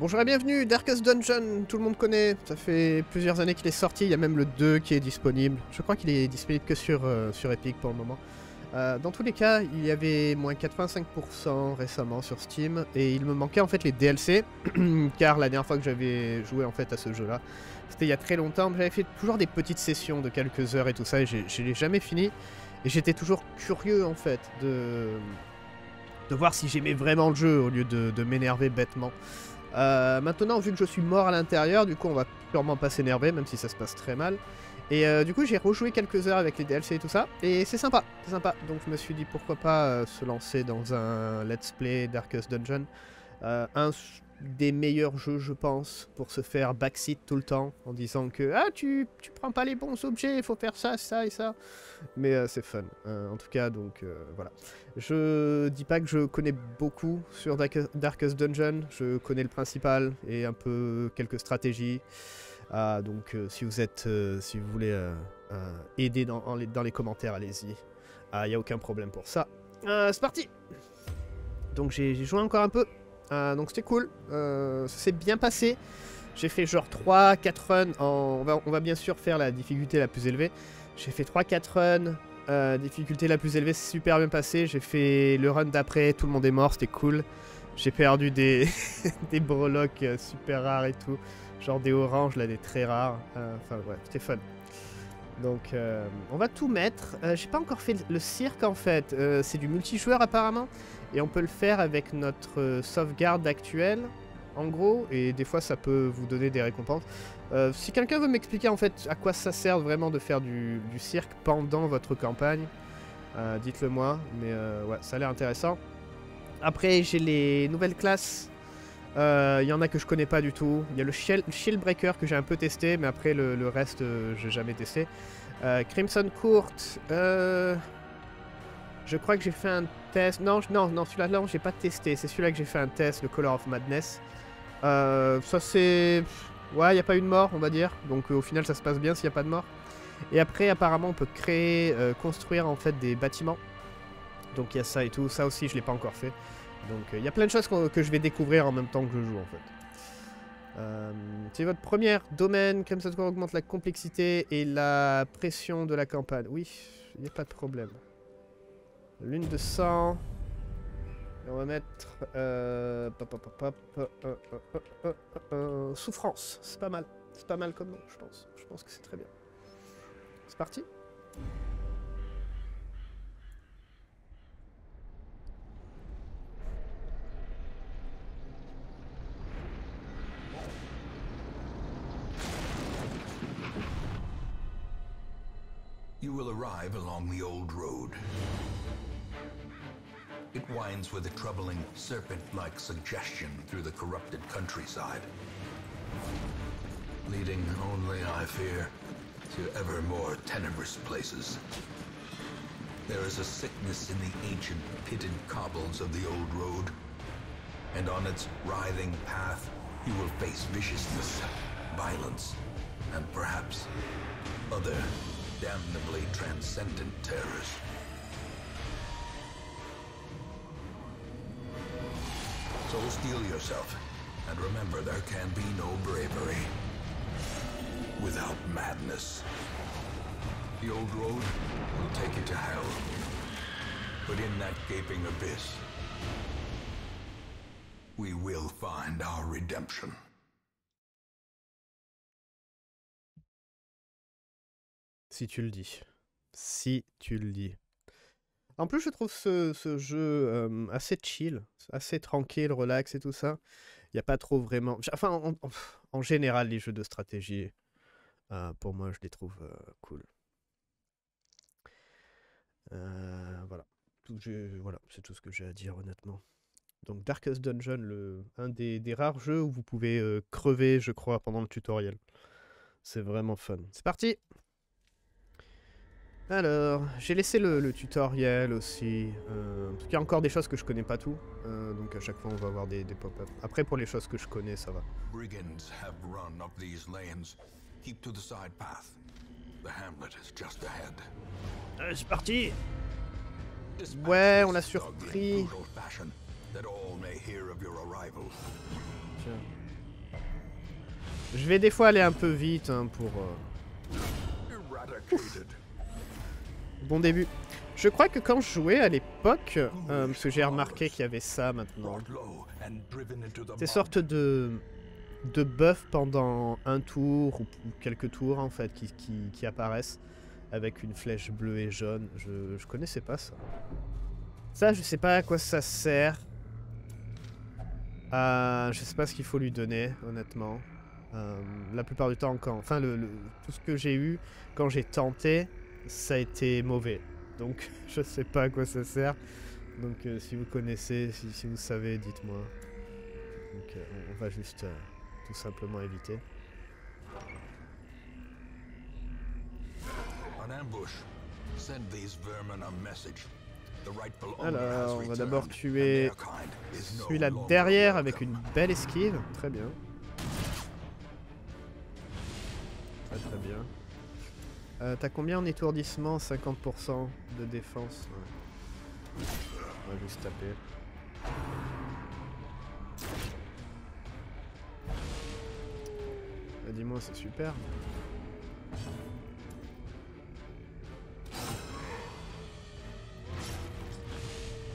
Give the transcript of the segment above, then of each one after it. Bonjour et bienvenue, Darkest Dungeon, tout le monde connaît, ça fait plusieurs années qu'il est sorti, il y a même le 2 qui est disponible. Je crois qu'il est disponible que sur Epic pour le moment. Dans tous les cas, il y avait moins 85% récemment sur Steam, et il me manquait en fait les DLC, car la dernière fois que j'avais joué en fait à ce jeu-là, c'était il y a très longtemps, j'avais fait toujours des petites sessions de quelques heures et tout ça, et je l'ai jamais fini, et j'étais toujours curieux en fait de voir si j'aimais vraiment le jeu, au lieu de m'énerver bêtement. Maintenant, vu que je suis mort à l'intérieur, du coup on va sûrement pas s'énerver, même si ça se passe très mal. Et du coup j'ai rejoué quelques heures avec les DLC et tout ça, et c'est sympa. Donc je me suis dit pourquoi pas se lancer dans un Let's Play Darkest Dungeon. Un des meilleurs jeux je pense, pour se faire backseat tout le temps, en disant que ah tu prends pas les bons objets, il faut faire ça, ça et ça. Mais c'est fun, en tout cas donc voilà. Je dis pas que je connais beaucoup sur Darkest Dungeon, je connais le principal et un peu quelques stratégies. Donc si vous voulez aider dans les commentaires, allez-y. Il n'y a aucun problème pour ça. C'est parti. Donc j'ai joué encore un peu. Donc c'était cool, ça s'est bien passé, j'ai fait genre 3-4 runs, on va bien sûr faire la difficulté la plus élevée, j'ai fait 3-4 runs, difficulté la plus élevée, c'est super bien passé, j'ai fait le run d'après, tout le monde est mort, c'était cool, j'ai perdu des, des breloques super rares et tout, genre des oranges là, des très rares, enfin ouais, c'était fun. Donc on va tout mettre, j'ai pas encore fait le cirque en fait, c'est du multijoueur apparemment, et on peut le faire avec notre sauvegarde actuelle, en gros, et des fois ça peut vous donner des récompenses. Si quelqu'un veut m'expliquer en fait à quoi ça sert vraiment de faire du cirque pendant votre campagne, dites-le moi, mais ouais, ça a l'air intéressant. Après j'ai les nouvelles classes. Il y en a que je connais pas du tout. Il y a le Shieldbreaker que j'ai un peu testé, mais après le reste, j'ai jamais testé. Crimson Court, je crois que j'ai fait un test. Non, celui-là, j'ai pas testé. C'est celui-là que j'ai fait un test, le Color of Madness. Ça, c'est. Ouais, il n'y a pas eu de mort, on va dire. Donc, au final, ça se passe bien s'il n'y a pas de mort. Et après, apparemment, on peut créer, construire en fait des bâtiments. Donc, il y a ça et tout. Ça aussi, je l'ai pas encore fait. Donc il y a plein de choses que je vais découvrir en même temps que je joue en fait. C'est votre premier domaine, Crimson Core augmente la complexité et la pression de la campagne. Oui, il n'y a pas de problème. Lune de sang. Et on va mettre... souffrance, c'est pas mal. C'est pas mal comme nom, je pense. Je pense que c'est très bien. C'est parti. You will arrive along the old road. It winds with a troubling serpent-like suggestion through the corrupted countryside, leading only, I fear, to ever more tenebrous places. There is a sickness in the ancient pitted cobbles of the old road, and on its writhing path you will face viciousness, violence, and perhaps other damnably transcendent terrors. So steel yourself, and remember there can be no bravery without madness. The old road will take you to hell, but in that gaping abyss, we will find our redemption. Si tu le dis. Si tu le dis. En plus, je trouve ce jeu assez chill, assez tranquille, relax et tout ça. Il n'y a pas trop vraiment... Enfin, en général, les jeux de stratégie, pour moi, je les trouve cool. Voilà. Voilà, c'est tout ce que j'ai à dire, honnêtement. Donc, Darkest Dungeon, un des rares jeux où vous pouvez crever, je crois, pendant le tutoriel. C'est vraiment fun. C'est parti! Alors, j'ai laissé le tutoriel aussi, parce qu'il y a encore des choses que je connais pas tout, donc à chaque fois on va avoir des pop-up. Après pour les choses que je connais, ça va. Brigands have run up these lanes. Keep to the side path. The hamlet is just ahead. Allez, c'est parti. Ouais, on l'a surpris. Tiens. Je vais des fois aller un peu vite hein, pour... Bon début. Je crois que quand je jouais à l'époque, parce que j'ai remarqué qu'il y avait ça maintenant, des sortes de buffs pendant un tour ou quelques tours en fait qui apparaissent avec une flèche bleue et jaune. Je connaissais pas ça. Ça, je sais pas à quoi ça sert. Je sais pas ce qu'il faut lui donner, honnêtement. La plupart du temps, quand, enfin, tout ce que j'ai eu quand j'ai tenté, ça a été mauvais. Donc, je sais pas à quoi ça sert. Donc, si vous connaissez, si vous savez, dites-moi. Donc, on va juste tout simplement éviter. Alors, on va d'abord tuer celui-là derrière avec une belle esquive. Très bien. Très très bien. T'as combien en étourdissement? 50% de défense. Ouais. On va juste taper. Dis-moi, c'est super.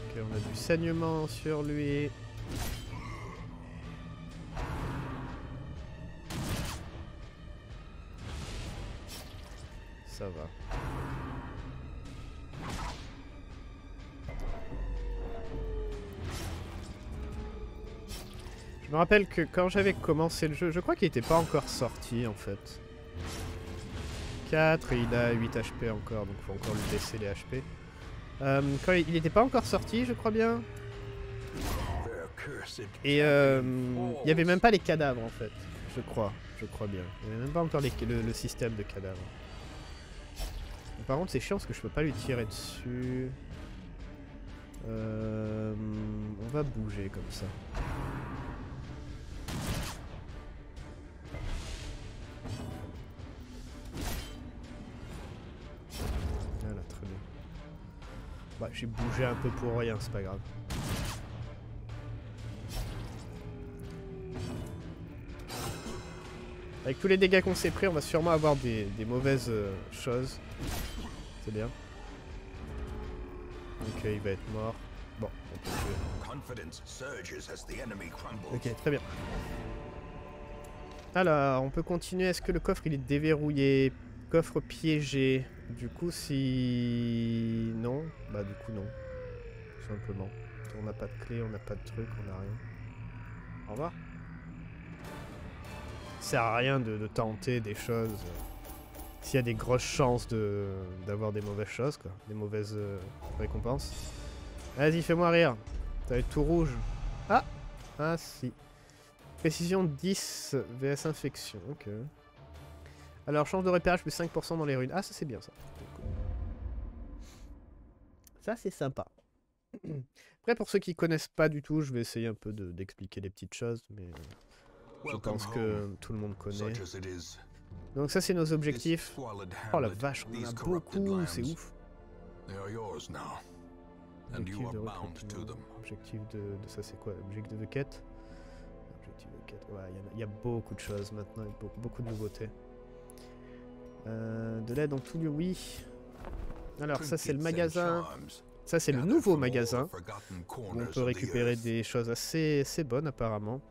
Ok, on a du saignement sur lui. Ça va. Je me rappelle que quand j'avais commencé le jeu, je crois qu'il n'était pas encore sorti en fait. 4 et il a 8 HP encore, donc il faut encore lui baisser les HP. Quand il n'était pas encore sorti, je crois bien. Et il n'y avait même pas les cadavres en fait, je crois bien. Il n'y avait même pas encore le système de cadavres. Par contre, c'est chiant parce que je peux pas lui tirer dessus. On va bouger comme ça. Voilà, très bien. Bah, j'ai bougé un peu pour rien, c'est pas grave. Avec tous les dégâts qu'on s'est pris, on va sûrement avoir des mauvaises choses. C'est bien. Ok, il va être mort. Bon, on peut jouer. Ok, très bien. Alors, on peut continuer. Est-ce que le coffre, il est déverrouillé? Coffre piégé. Du coup, si... Non. Bah, du coup, non. Tout simplement. On n'a pas de clé, on n'a pas de truc, on n'a rien. Au revoir. Ça sert à rien de tenter des choses s'il y a des grosses chances d'avoir des mauvaises choses, quoi, des mauvaises récompenses. Vas-y, fais-moi rire. T'as eu tout rouge. Ah, ah si. Précision 10 vs infection. Ok. Alors chance de repérage plus 5% dans les ruines. Ah ça c'est bien ça. Ça c'est sympa. Après pour ceux qui connaissent pas du tout, je vais essayer un peu d'expliquer les petites choses, mais. Je pense que tout le monde connaît. Donc ça c'est nos objectifs. Oh la vache, on en a beaucoup, c'est ouf. Objectif de ça c'est quoi? Objectif de quête. Objectif de quête. Ouais, il y a beaucoup de choses maintenant, beaucoup de nouveautés. De l'aide en tout lieu, oui. Alors ça c'est le magasin. Ça c'est le nouveau magasin. On peut récupérer des choses assez bonnes apparemment.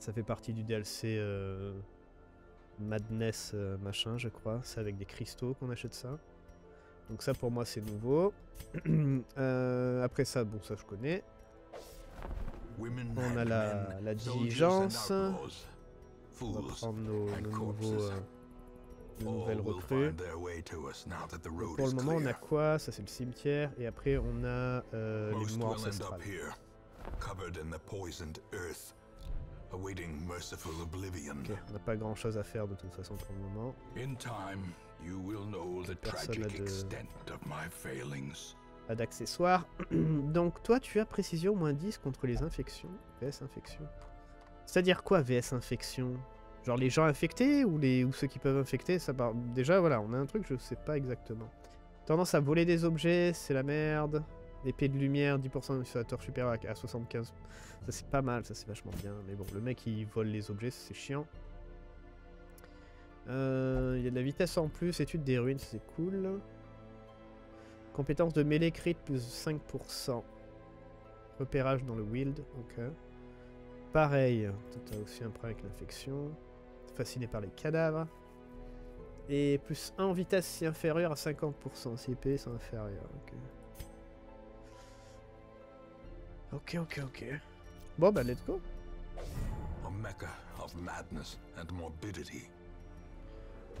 Ça fait partie du DLC Madness machin, je crois. C'est avec des cristaux qu'on achète ça. Donc ça, pour moi, c'est nouveau. Après ça, bon, ça, je connais. On a la diligence. On va prendre nos nouvelles recrues. Donc pour le moment, on a quoi? Ça, c'est le cimetière. Et après, on a les morts ancestrales. Okay, on n'a pas grand chose à faire de toute façon pour le moment. Personne n'a d'accessoires. Donc toi tu as précision moins 10 contre les infections. VS infection. C'est-à-dire quoi VS infection? Genre les gens infectés ou ceux qui peuvent infecter ça part... Déjà voilà, on a un truc, je sais pas exactement. Tendance à voler des objets, c'est la merde. Épée de lumière, 10% sur la torche supérieure à 75. Ça c'est pas mal, ça c'est vachement bien. Mais bon, le mec il vole les objets, c'est chiant. Il y a de la vitesse en plus, étude des ruines, c'est cool. Compétence de mêlée crit plus 5%. Repérage dans le wild, ok. Pareil, t'as aussi un problème avec l'infection. Fasciné par les cadavres. Et plus 1 en vitesse si inférieur à 50%. Si épais, c'est inférieur, ok. Ok. Bon bah let's go. A mecca of madness and morbidity.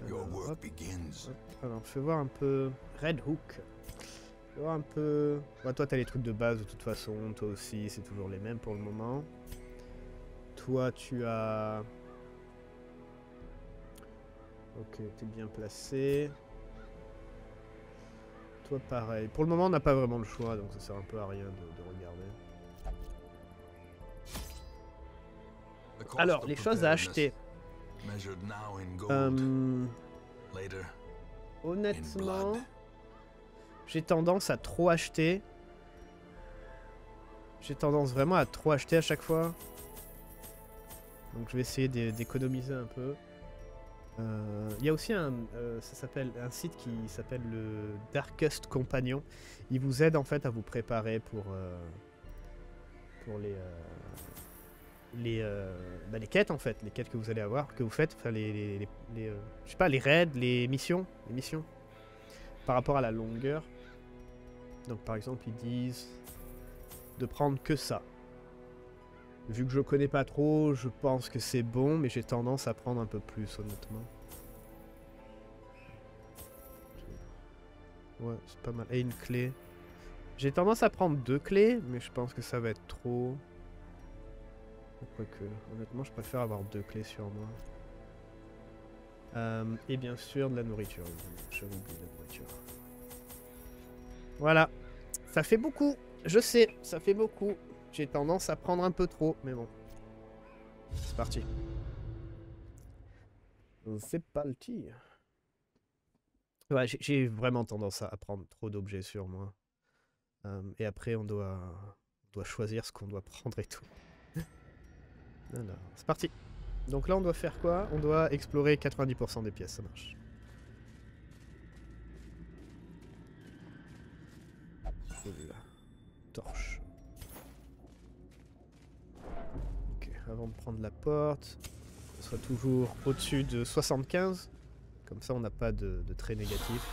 Your work begins. Alors je vais voir un peu Red Hook. Je vais voir un peu. Bah, toi t'as les trucs de base de toute façon, toi aussi c'est toujours les mêmes pour le moment. Toi tu as. Ok, t'es bien placé. Toi pareil. Pour le moment on n'a pas vraiment le choix donc ça sert un peu à rien de regarder. Alors, les choses à acheter. Honnêtement, j'ai tendance à trop acheter. J'ai tendance vraiment à trop acheter à chaque fois. Donc je vais essayer d'économiser un peu. Il y a aussi un site qui s'appelle le Darkest Companion. Il vous aide en fait à vous préparer pour les quêtes en fait, les quêtes que vous allez avoir, que vous faites, enfin je sais pas, les raids, les missions, par rapport à la longueur. Donc par exemple ils disent de prendre que ça. Vu que je connais pas trop, je pense que c'est bon, mais j'ai tendance à prendre un peu plus honnêtement. Ouais, c'est pas mal. Et une clé. J'ai tendance à prendre 2 clés, mais je pense que ça va être trop. Quoique, honnêtement, je préfère avoir 2 clés sur moi. Et bien sûr, de la nourriture. J'ai oublié la nourriture. Voilà. Ça fait beaucoup. Je sais, ça fait beaucoup. J'ai tendance à prendre un peu trop, mais bon. C'est parti. C'est pas le tir. Ouais, j'ai vraiment tendance à prendre trop d'objets sur moi. Et après, on doit choisir ce qu'on doit prendre et tout. Alors, c'est parti. Donc là, on doit faire quoi? On doit explorer 90% des pièces, ça marche. Celui-là. Torche. Ok, avant de prendre la porte, on soit toujours au-dessus de 75. Comme ça, on n'a pas de trait négatif.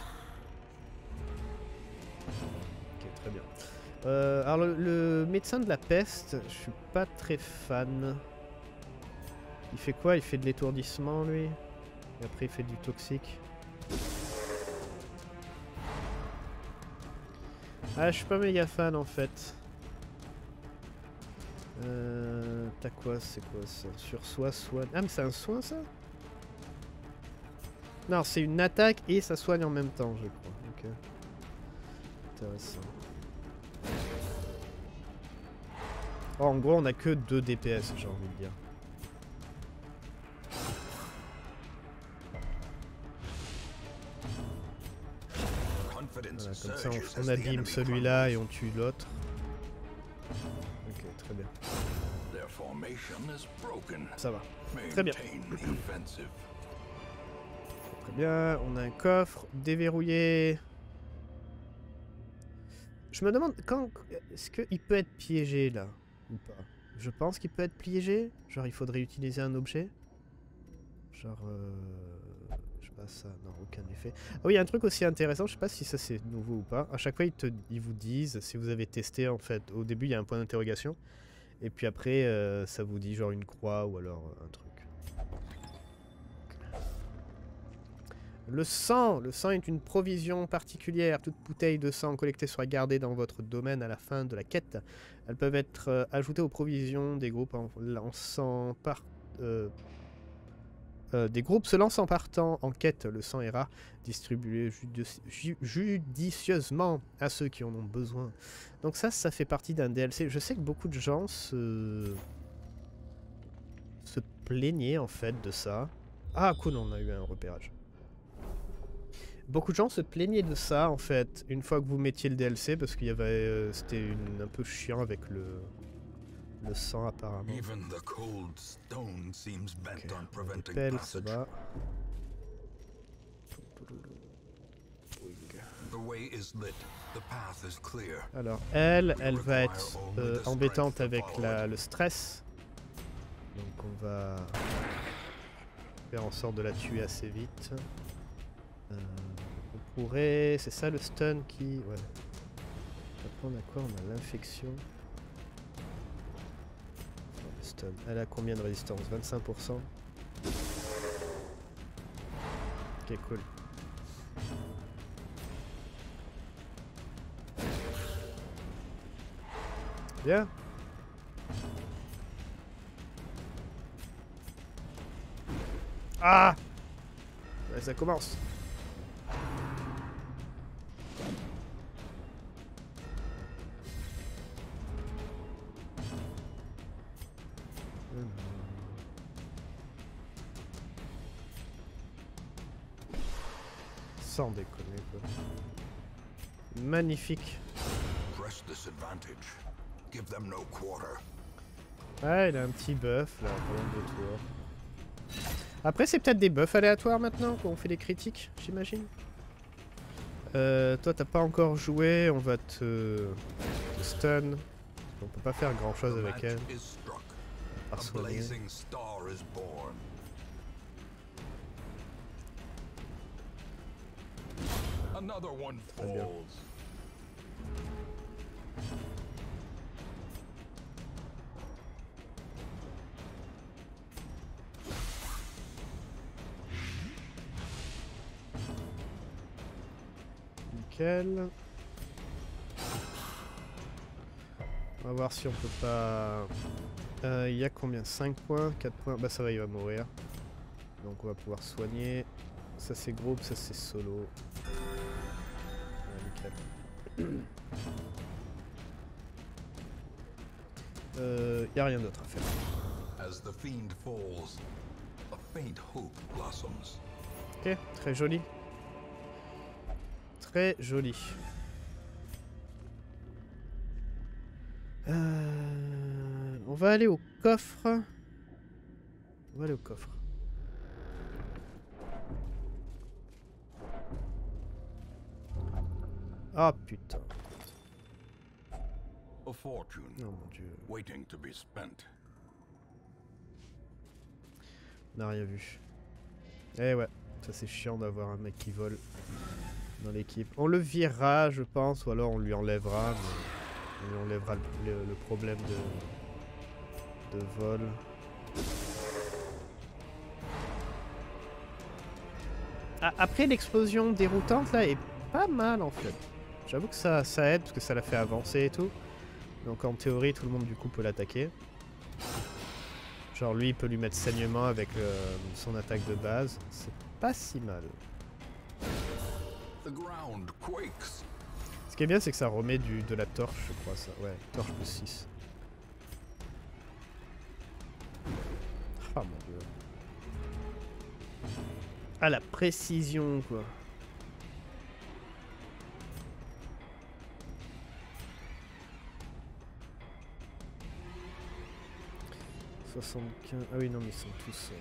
Ok, très bien. Alors, le médecin de la peste, je suis pas très fan. Il fait quoi? Il fait de l'étourdissement, lui. Et après, il fait du toxique. Ah, je suis pas méga fan, en fait. T'as quoi? C'est quoi, ça? Sur soi, soigne... Ah, mais c'est un soin, ça? Non, c'est une attaque et ça soigne en même temps, je crois. Ok. Intéressant. Oh, en gros, on a que 2 DPS, j'ai envie de dire. Voilà, comme ça, on abîme celui-là et on tue l'autre. Ok, très bien. Ça va. Très bien. Très bien, on a un coffre déverrouillé. Je me demande quand... Est-ce qu'il peut être piégé, là? Ou pas? Je pense qu'il peut être piégé. Genre, il faudrait utiliser un objet. Genre... Je sais pas, ça... Non, aucun effet. Ah oui, il y a un truc aussi intéressant. Je sais pas si ça, c'est nouveau ou pas. À chaque fois, ils vous disent si vous avez testé, en fait. Au début, il y a un point d'interrogation. Et puis après, ça vous dit genre une croix ou alors un truc. Le sang est une provision particulière. Toute bouteille de sang collectée sera gardée dans votre domaine à la fin de la quête. Elles peuvent être ajoutées aux provisions des groupes se lançant partant en quête. Le sang est rare, distribué judicieusement à ceux qui en ont besoin. Donc ça fait partie d'un DLC. Je sais que beaucoup de gens se plaignaient en fait de ça. Ah cool, on a eu un repérage. Beaucoup de gens se plaignaient de ça en fait, une fois que vous mettiez le DLC, parce qu'il y avait, c'était un peu chiant avec le sang apparemment. Okay, on appelle, ça va. Alors elle va être embêtante avec le stress. Donc on va faire en sorte de la tuer assez vite. On pourrait... C'est ça le stun qui... Ouais. On va prendre à quoi? On a l'infection. Le stun. Elle a combien de résistance? 25%. Ok, cool. Bien. Ah, ouais, ça commence. Sans déconner quoi. Magnifique. Ah, il a un petit buff là pendant 2 tours. Après, c'est peut-être des buffs aléatoires maintenant, quand on fait les critiques, j'imagine. Toi, t'as pas encore joué, on va te stun. On peut pas faire grand-chose avec elle. Nickel. On va voir si on peut pas... Il y a combien? 5 points? 4 points? Bah ça va, il va mourir. Donc on va pouvoir soigner. Ça c'est groupe, ça c'est solo. Nickel. Y a rien d'autre à faire. Ok, très joli. Très joli. On va aller au coffre. On va aller au coffre. Ah putain. Oh mon dieu. On n'a rien vu. Eh ouais, ça c'est chiant d'avoir un mec qui vole dans l'équipe. On le virera, je pense, ou alors on lui enlèvera. Mais on lui enlèvera le problème de vol. Ah, après, l'explosion déroutante là est pas mal en fait. J'avoue que ça aide parce que ça la fait avancer et tout. Donc en théorie, tout le monde du coup peut l'attaquer. Genre lui, il peut lui mettre saignement avec son attaque de base. C'est pas si mal. Ce qui est bien, c'est que ça remet de la torche, je crois, ça. Ouais, torche plus 6. Ah, mon dieu. Ah, la précision, quoi. Ah oui, non, mais ils sont tous...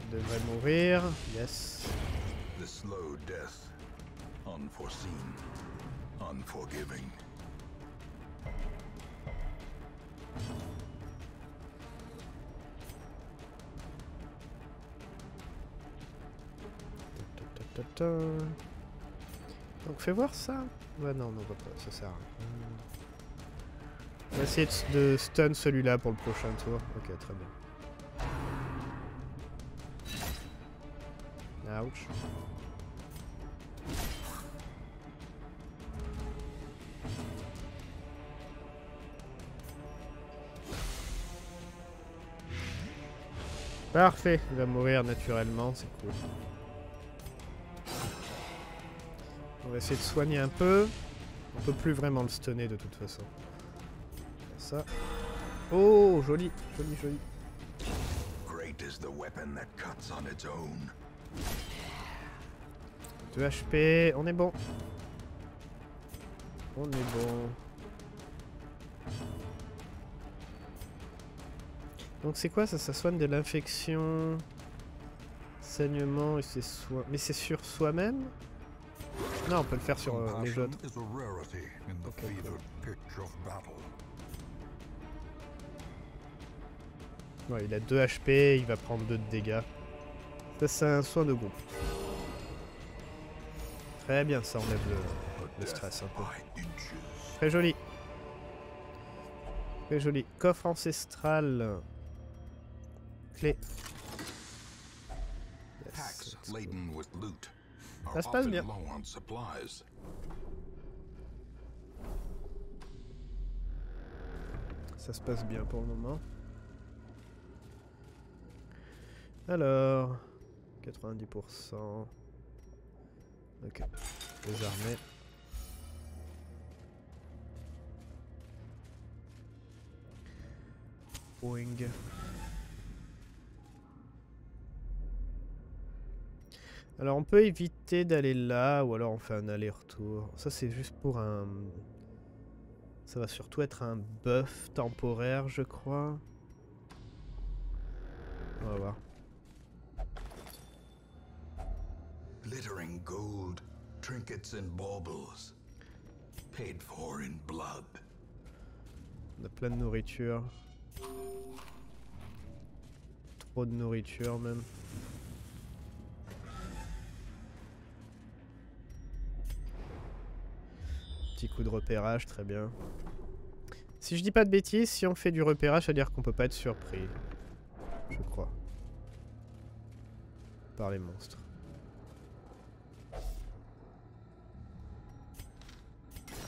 Il devrait mourir, yes. The slow death, unforeseen, unforgiving. Donc fais voir ça. Ouais non, on voit pas, ça sert à rien. On va essayer de stun celui-là pour le prochain tour. Ok, très bien. Ouch. Parfait, il va mourir naturellement, c'est cool. On va essayer de soigner un peu. On peut plus vraiment le stunner de toute façon. Ça. Oh, joli, joli, joli. 2 HP, on est bon. On est bon. Donc c'est quoi ça? Ça soigne de l'infection, saignement et c'est soin. Mais c'est sur soi-même? Non, on peut le faire sur les autres. Okay, cool. Ouais, il a 2 HP, il va prendre 2 de dégâts. Ça c'est un soin de groupe. Très bien, ça enlève le stress un peu. Très joli. Très joli. Coffre ancestral. Clé. Yes, ça se passe bien. Ça se passe bien pour le moment. Alors... 90%. Ok. Les armées. Boing. Alors on peut éviter d'aller là, ou alors on fait un aller-retour. Ça c'est juste pour un... Ça va surtout être un buff temporaire je crois. On va voir. Glittering gold, trinkets and baubles. Paid for in blood. On a plein de nourriture. Trop de nourriture même. Petit coup de repérage, très bien. Si je dis pas de bêtises, si on fait du repérage, ça veut dire qu'on peut pas être surpris. Je crois. Par les monstres.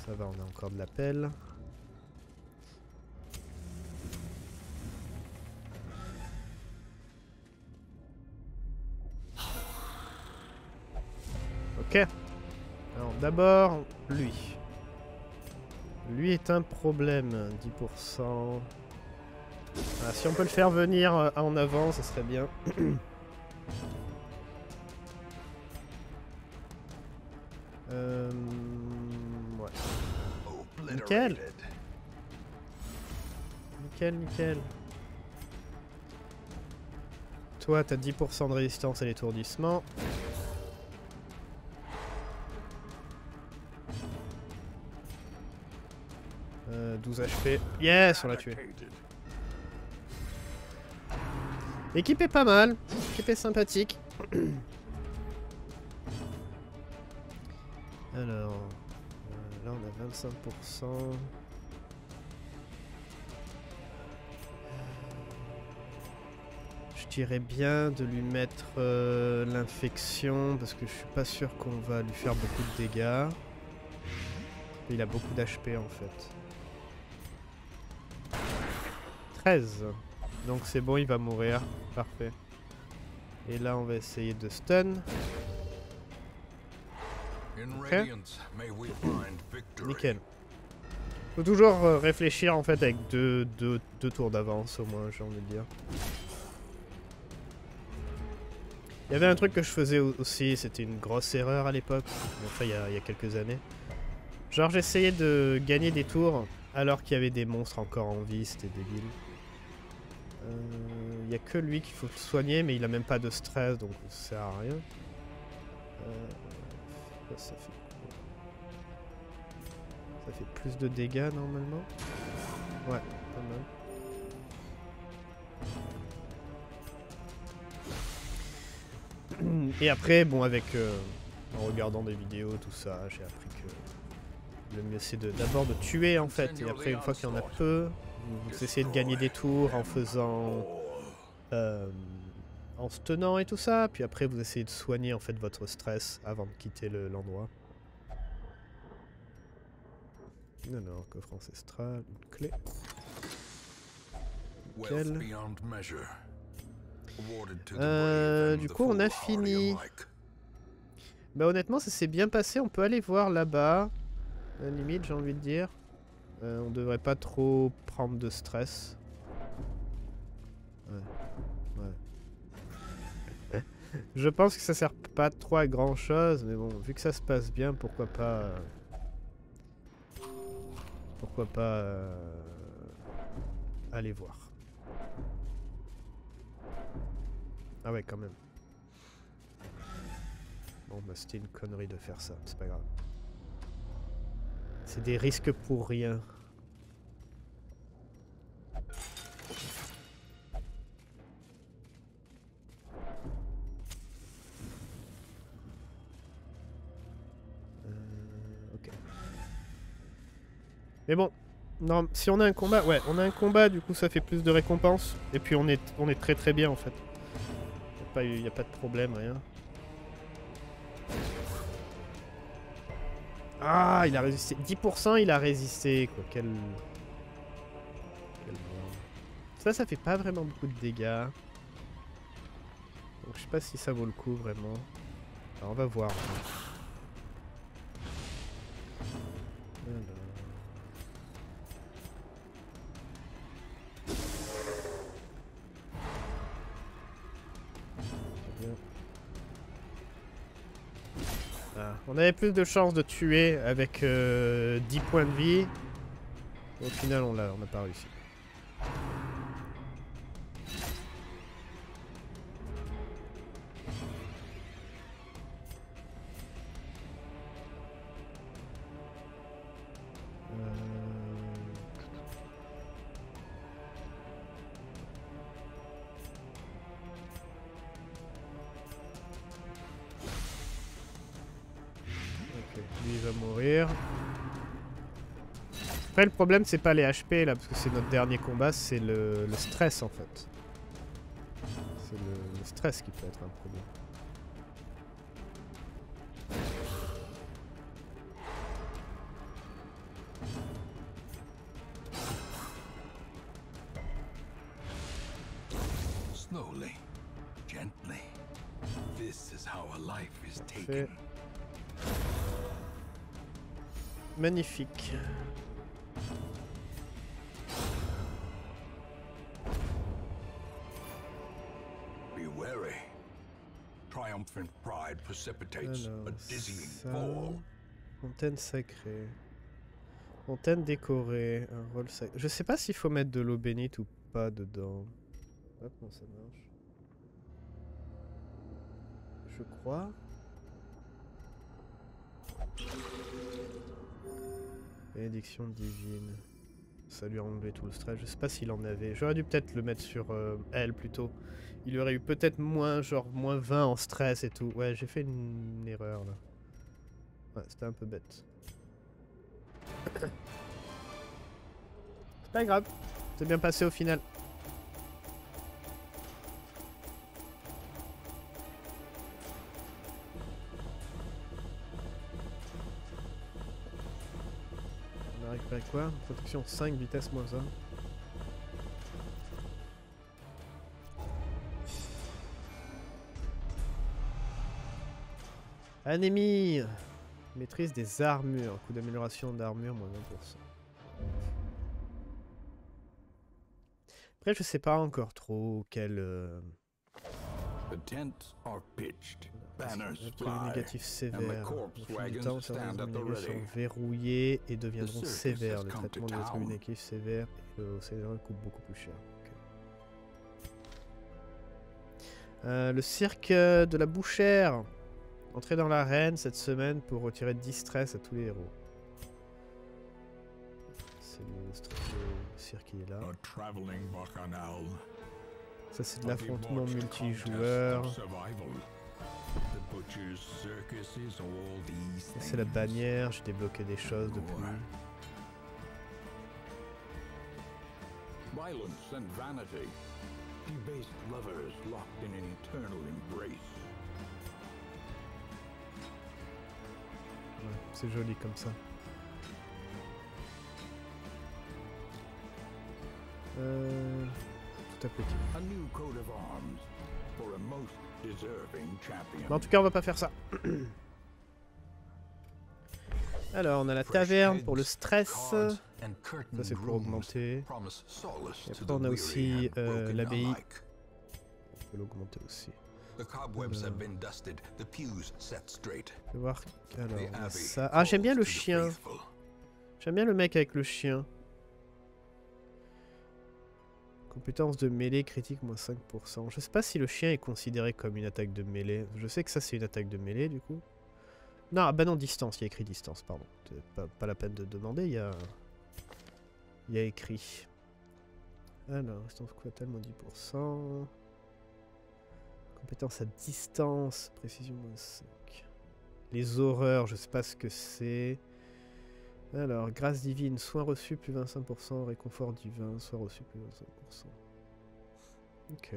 Ça va, on a encore de la pelle. Ok. Alors d'abord, lui. Lui est un problème, 10%. Ah, si on peut le faire venir en avant, ça serait bien. Ouais. Nickel. Nickel, nickel. Toi, t'as 10% de résistance à l'étourdissement. HP. Yes, on l'a tué. L'équipe est pas mal. L'équipe est sympathique. Alors, là on a 25%. Je dirais bien de lui mettre l'infection parce que je suis pas sûr qu'on va lui faire beaucoup de dégâts. Il a beaucoup d'HP en fait. 13. Donc c'est bon, il va mourir. Parfait. Et là, on va essayer de stun. Okay. Nickel. Faut toujours réfléchir en fait avec deux tours d'avance au moins, j'ai envie de dire. Il y avait un truc que je faisais aussi, c'était une grosse erreur à l'époque, enfin il y a quelques années. Genre j'essayais de gagner des tours alors qu'il y avait des monstres encore en vie, c'était débile. Il n'y a que lui qu'il faut soigner, mais il a même pas de stress, donc ça sert à rien. Ça fait plus de dégâts normalement. Ouais, pas mal. Et après, bon, avec en regardant des vidéos, tout ça, j'ai appris que le mieux c'est d'abord de tuer en fait, et après une fois qu'il y en a peu, vous essayez de gagner des tours en faisant... en se tenant et tout ça, puis après vous essayez de soigner en fait votre stress avant de quitter l'endroit. Alors, coffre ancestral, une clé. Nickel. Du coup on a fini. Bah honnêtement ça s'est bien passé, on peut aller voir là-bas. À la limite j'ai envie de dire. On devrait pas trop prendre de stress. Ouais. Ouais. Je pense que ça sert pas trop à grand chose, mais bon, vu que ça se passe bien, pourquoi pas... pourquoi pas... aller voir. Ah ouais, quand même. Bon bah c'était une connerie de faire ça, c'est pas grave. C'est des risques pour rien. Ok. Mais bon, non, si on a un combat, ouais, on a un combat, du coup ça fait plus de récompenses. Et puis on est très très bien en fait. Il n'y a pas de problème, rien. Ah, il a résisté. 10%, il a résisté, quoi. Quel... Ça fait pas vraiment beaucoup de dégâts. Donc, je sais pas si ça vaut le coup, vraiment. Alors, on va voir. Alors... on avait plus de chances de tuer avec 10 points de vie. Au final, on l'a, on n'a pas réussi. Après le problème c'est pas les HP là, parce que c'est notre dernier combat, c'est le stress en fait. C'est le stress qui peut être un problème. Slowly, gently. This is how a life is taken. Magnifique. Alors, ça... Fontaine sacrée. Fontaine décorée. Un rôle sacré. Je sais pas s'il faut mettre de l'eau bénite ou pas dedans. Hop, comment ça marche. Je crois. Bénédiction divine. Ça lui a enlevé tout le stress. Je sais pas s'il en avait. J'aurais dû peut-être le mettre sur elle plutôt. Il aurait eu peut-être moins, genre moins 20 en stress et tout. Ouais, j'ai fait une erreur là. Ouais, c'était un peu bête. C'est pas grave. C'est bien passé au final. On a récupéré quoi? Protection 5, vitesse moins 1. Anémie. Maîtrise des armures. Coût d'amélioration d'armure, moins 20%. Après, je sais pas encore trop quel... The tents are pitched. Banners fly. Négatif sévère. Le temps, certains ennemis sont verrouillés et deviendront sévères. Le traitement des trucs négatifs sévères et le sévère coûte beaucoup plus cher. Okay. Le cirque de la bouchère. Entrer dans l'arène cette semaine pour retirer 10 stress à tous les héros. C'est le cirque qui est là. Ça c'est de l'affrontement multijoueur. C'est la bannière, j'ai débloqué des choses depuis. Violence and vanity. Debased lovers locked in an eternal embrace. C'est joli comme ça. Tout à petit. En tout cas, on va pas faire ça. Alors, on a la taverne pour le stress. Ça, c'est pour augmenter. Et après, on a aussi l'abbaye. On peut l'augmenter aussi. The cobwebs have been dusted, the pews set straight. Voir. Alors, ça... Ah, j'aime bien le chien. J'aime bien le mec avec le chien. Compétence de mêlée critique -5%. Je sais pas si le chien est considéré comme une attaque de mêlée. Je sais que ça c'est une attaque de mêlée du coup. Non, bah non, distance, il y a écrit distance, pardon. Pas la peine de demander, il y a écrit. Alors, distance quotale -10%. Compétence à distance, précision -5. Les horreurs, je sais pas ce que c'est. Alors, grâce divine, soin reçu +25%, réconfort divin, soin reçu +25%. Ok.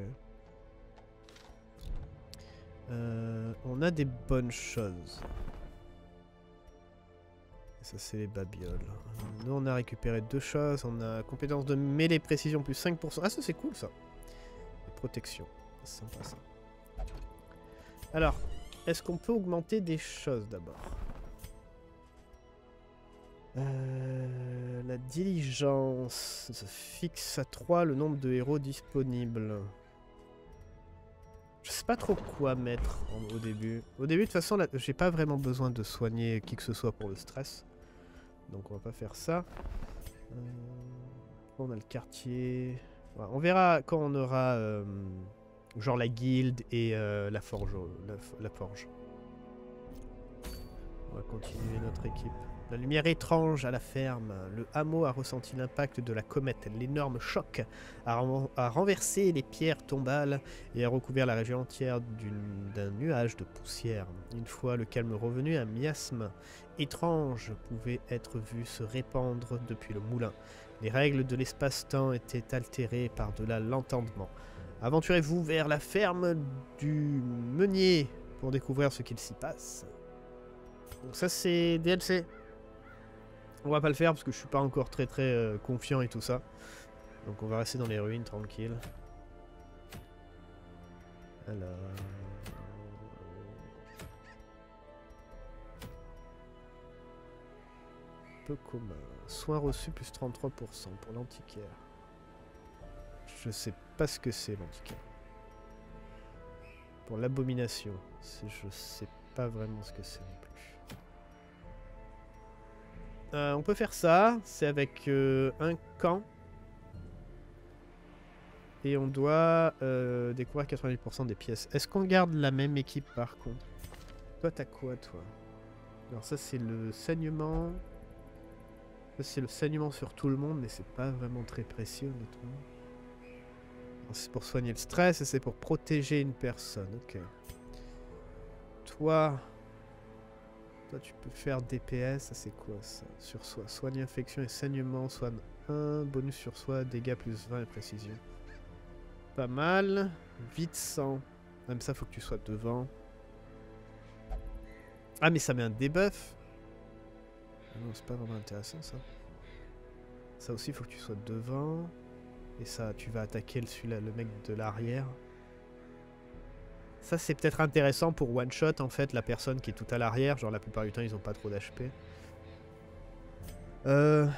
On a des bonnes choses. Et ça, c'est les babioles. Nous, on a récupéré 2 choses. On a compétence de mêlée, précision +5%. Ah, ça, c'est cool, ça. Et protection. C'est sympa, ça. Alors, est-ce qu'on peut augmenter des choses, d'abord ? La diligence ça fixe à 3 le nombre de héros disponibles. Je sais pas trop quoi mettre au début. Au début, de toute façon, j'ai pas vraiment besoin de soigner qui que ce soit pour le stress. Donc on va pas faire ça. On a le quartier. Ouais, on verra quand on aura genre la guilde et la forge. On va continuer notre équipe. La lumière étrange à la ferme, le hameau a ressenti l'impact de la comète, l'énorme choc a renversé les pierres tombales et a recouvert la région entière d'un nuage de poussière. Une fois le calme revenu, un miasme étrange pouvait être vu se répandre depuis le moulin. Les règles de l'espace-temps étaient altérées par-delà l'entendement. Aventurez-vous vers la ferme du meunier pour découvrir ce qu'il s'y passe. Donc ça c'est DLC. On va pas le faire parce que je suis pas encore très confiant et tout ça. Donc on va rester dans les ruines tranquille. Alors... Peu commun. Soin reçu +33% pour l'antiquaire. Je sais pas ce que c'est l'antiquaire. Pour l'abomination, je sais pas vraiment ce que c'est non plus. On peut faire ça, c'est avec un camp. Et on doit découvrir 90% des pièces. Est-ce qu'on garde la même équipe par contre? Toi t'as quoi toi? Alors ça c'est le saignement. Ça c'est le saignement sur tout le monde, mais c'est pas vraiment très précis honnêtement. C'est pour soigner le stress et c'est pour protéger une personne, ok. Toi, tu peux faire DPS, ça c'est quoi ça? Sur soi, soigne infection et saignement, soigne 1, bonus sur soi, dégâts +20 et précision. Pas mal, vite 100. Même ça, faut que tu sois devant. Ah mais ça met un debuff. Non, c'est pas vraiment intéressant ça. Ça aussi, faut que tu sois devant. Et ça, tu vas attaquer celui-là, le mec de l'arrière. Ça c'est peut-être intéressant pour one shot en fait la personne qui est tout à l'arrière, genre la plupart du temps ils ont pas trop d'HP. Je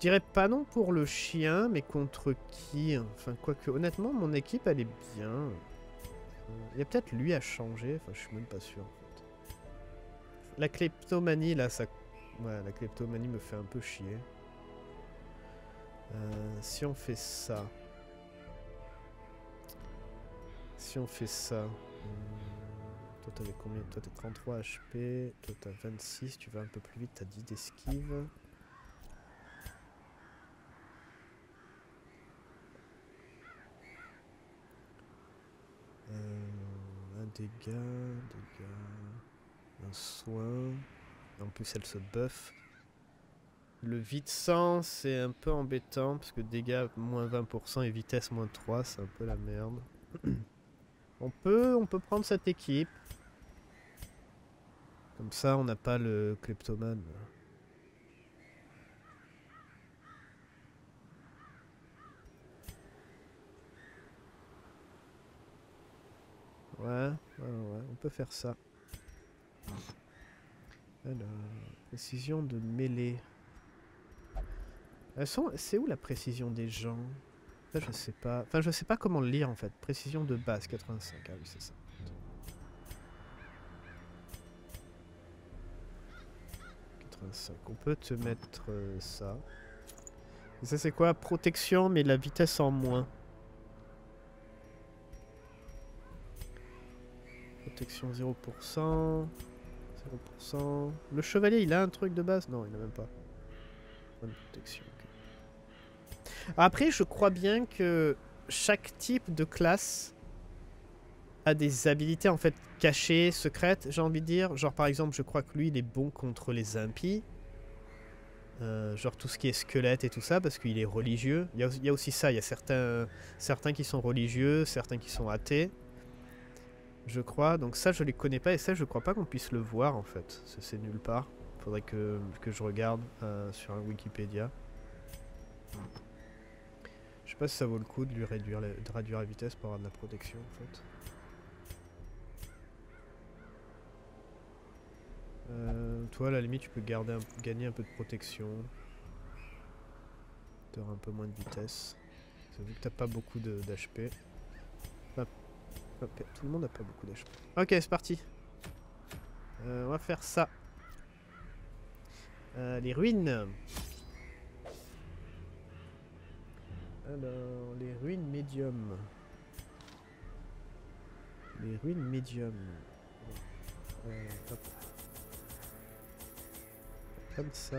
dirais pas non pour le chien, mais contre qui? Enfin quoique honnêtement mon équipe elle est bien. Il y a peut-être lui à changer, enfin je suis même pas sûr en fait. La kleptomanie là ça. Ouais la kleptomanie me fait un peu chier. Si on fait ça. Toi t'avais combien? Toi t'es 33 HP, toi t'as 26, tu vas un peu plus vite, t'as 10 d'esquive. Un dégât, un soin. En plus elle se buff. Le vite 100 c'est un peu embêtant parce que dégâts -20% et vitesse -3 c'est un peu la merde. On peut prendre cette équipe. Comme ça, on n'a pas le kleptomane. Ouais, on peut faire ça. Alors, précision de mêlée. C'est où la précision des gens? Là, je sais pas. Enfin, je sais pas comment le lire en fait. Précision de base 85. Ah oui, c'est ça. On peut te mettre ça. Et ça c'est quoi? Protection mais la vitesse en moins. Protection 0%. 0%. Le chevalier il a un truc de base? Non il n'a même pas. Protection. Okay. Après je crois bien que chaque type de classe a des habilités en fait cachées, secrètes, j'ai envie de dire. Genre par exemple je crois que lui il est bon contre les impies. Genre tout ce qui est squelette et tout ça parce qu'il est religieux. Il y a aussi ça, il y a certains qui sont religieux, certains qui sont athées. Je crois, donc ça je les connais pas et ça je crois pas qu'on puisse le voir en fait. C'est nulle part. Faudrait que je regarde sur un Wikipédia. Je sais pas si ça vaut le coup de lui réduire la vitesse pour avoir de la protection en fait. Toi à la limite tu peux gagner un peu de protection. T'auras un peu moins de vitesse. Vu que t'as pas beaucoup d'HP. Tout le monde n'a pas beaucoup d'HP. Ok c'est parti. On va faire ça. Les ruines. Alors les ruines médium. Les ruines médium. Hop. Comme ça.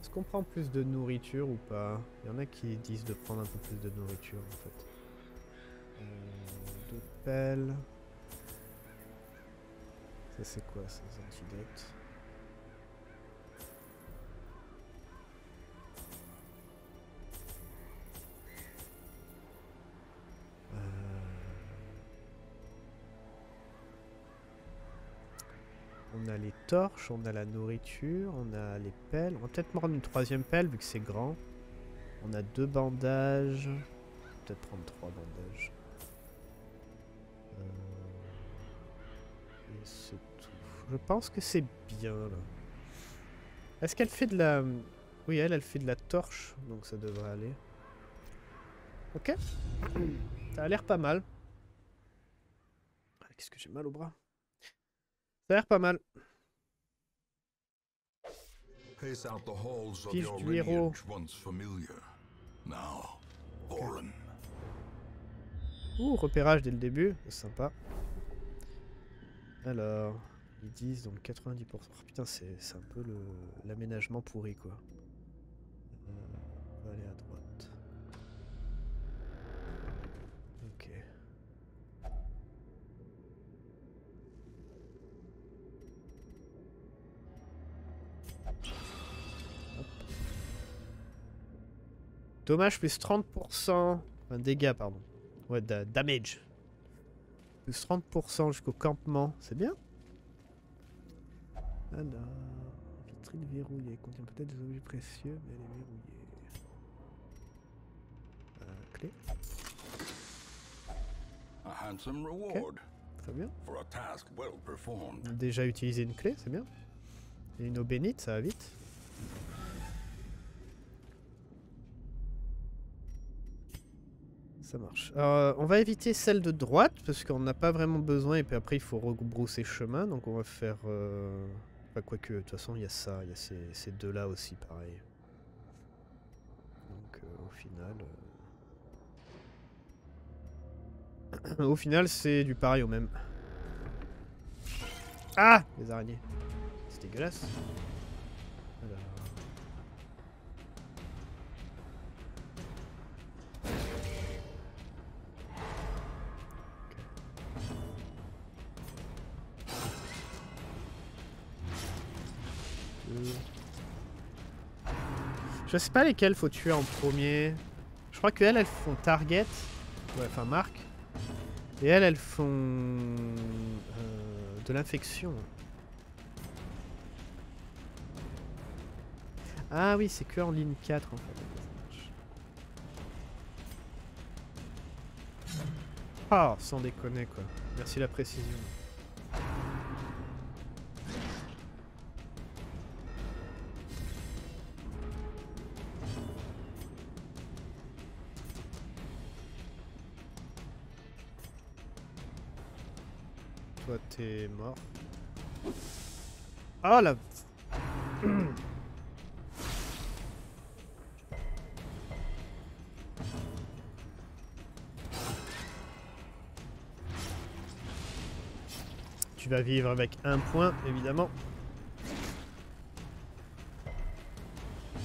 Est-ce qu'on prend plus de nourriture ou pas? Il y en a qui disent de prendre un peu plus de nourriture en fait. Deux pelles. Ça c'est quoi ces antidotes? On a les torches, on a la nourriture, on a les pelles. On va peut-être prendre une troisième pelle vu que c'est grand. On a deux bandages. Peut-être prendre trois bandages. Et c'est tout. Je pense que c'est bien là. Est-ce qu'elle fait de la... Oui, elle fait de la torche. Donc ça devrait aller. Ok. Ça a l'air pas mal. Ah, qu'est-ce que j'ai mal au bras. Ça a l'air pas mal. Fiche du héros. Okay. Ouh, repérage dès le début. C'est sympa. Alors, ils disent donc 90%. Oh, putain, c'est un peu l'aménagement pourri, quoi. On va aller à droite. Ok. Dommage plus 30%. Enfin, dégâts, pardon. Ouais, damage. Plus 30% jusqu'au campement. C'est bien. Alors, vitrine verrouillée. Contient peut-être des objets précieux, mais elle est verrouillée. Clé. Okay. Très bien. On a déjà utilisé une clé, c'est bien. Et une eau bénite, ça va vite. Ça marche. On va éviter celle de droite parce qu'on n'a pas vraiment besoin et puis après il faut rebrousser chemin donc on va faire... Enfin quoique, de toute façon il y a ça, il y a ces deux là aussi pareil. Donc au final... au final c'est du pareil au même. Ah! Les araignées. C'est dégueulasse. Alors... Je sais pas lesquels faut tuer en premier. Je crois qu'elles font target. Ouais, enfin marque. Et elles font... de l'infection. Ah oui, c'est que en ligne 4 en fait. Oh, sans déconner quoi. Merci la précision. Toi, t'es mort. Ah la... Tu vas vivre avec un point, évidemment.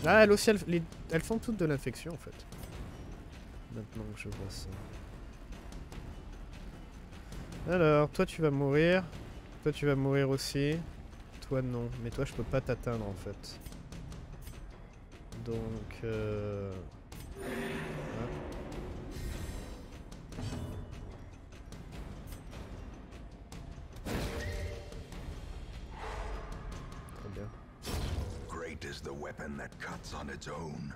Ah, elle aussi, elles font toutes de l'infection, en fait. Maintenant que je vois ça. Alors, toi tu vas mourir. Toi tu vas mourir aussi. Toi non. Mais toi je peux pas t'atteindre en fait. Donc... Très bien. Great is the weapon that cuts on its own.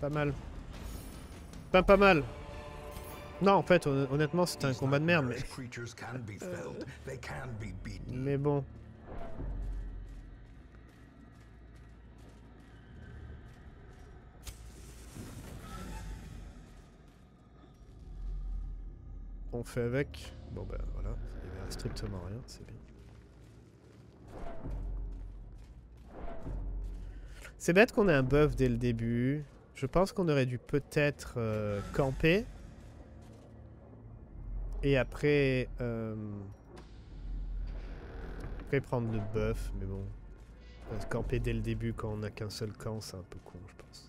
Pas mal. Pas mal. Non, en fait, honnêtement, c'était un combat de merde, mais... mais bon. On fait avec. Bon ben voilà, il n'y avait strictement rien, c'est bien. C'est bête qu'on ait un buff dès le début. Je pense qu'on aurait dû peut-être camper. Et après... après prendre le buff, mais bon. Parce que camper dès le début quand on n'a qu'un seul camp, c'est un peu con, je pense.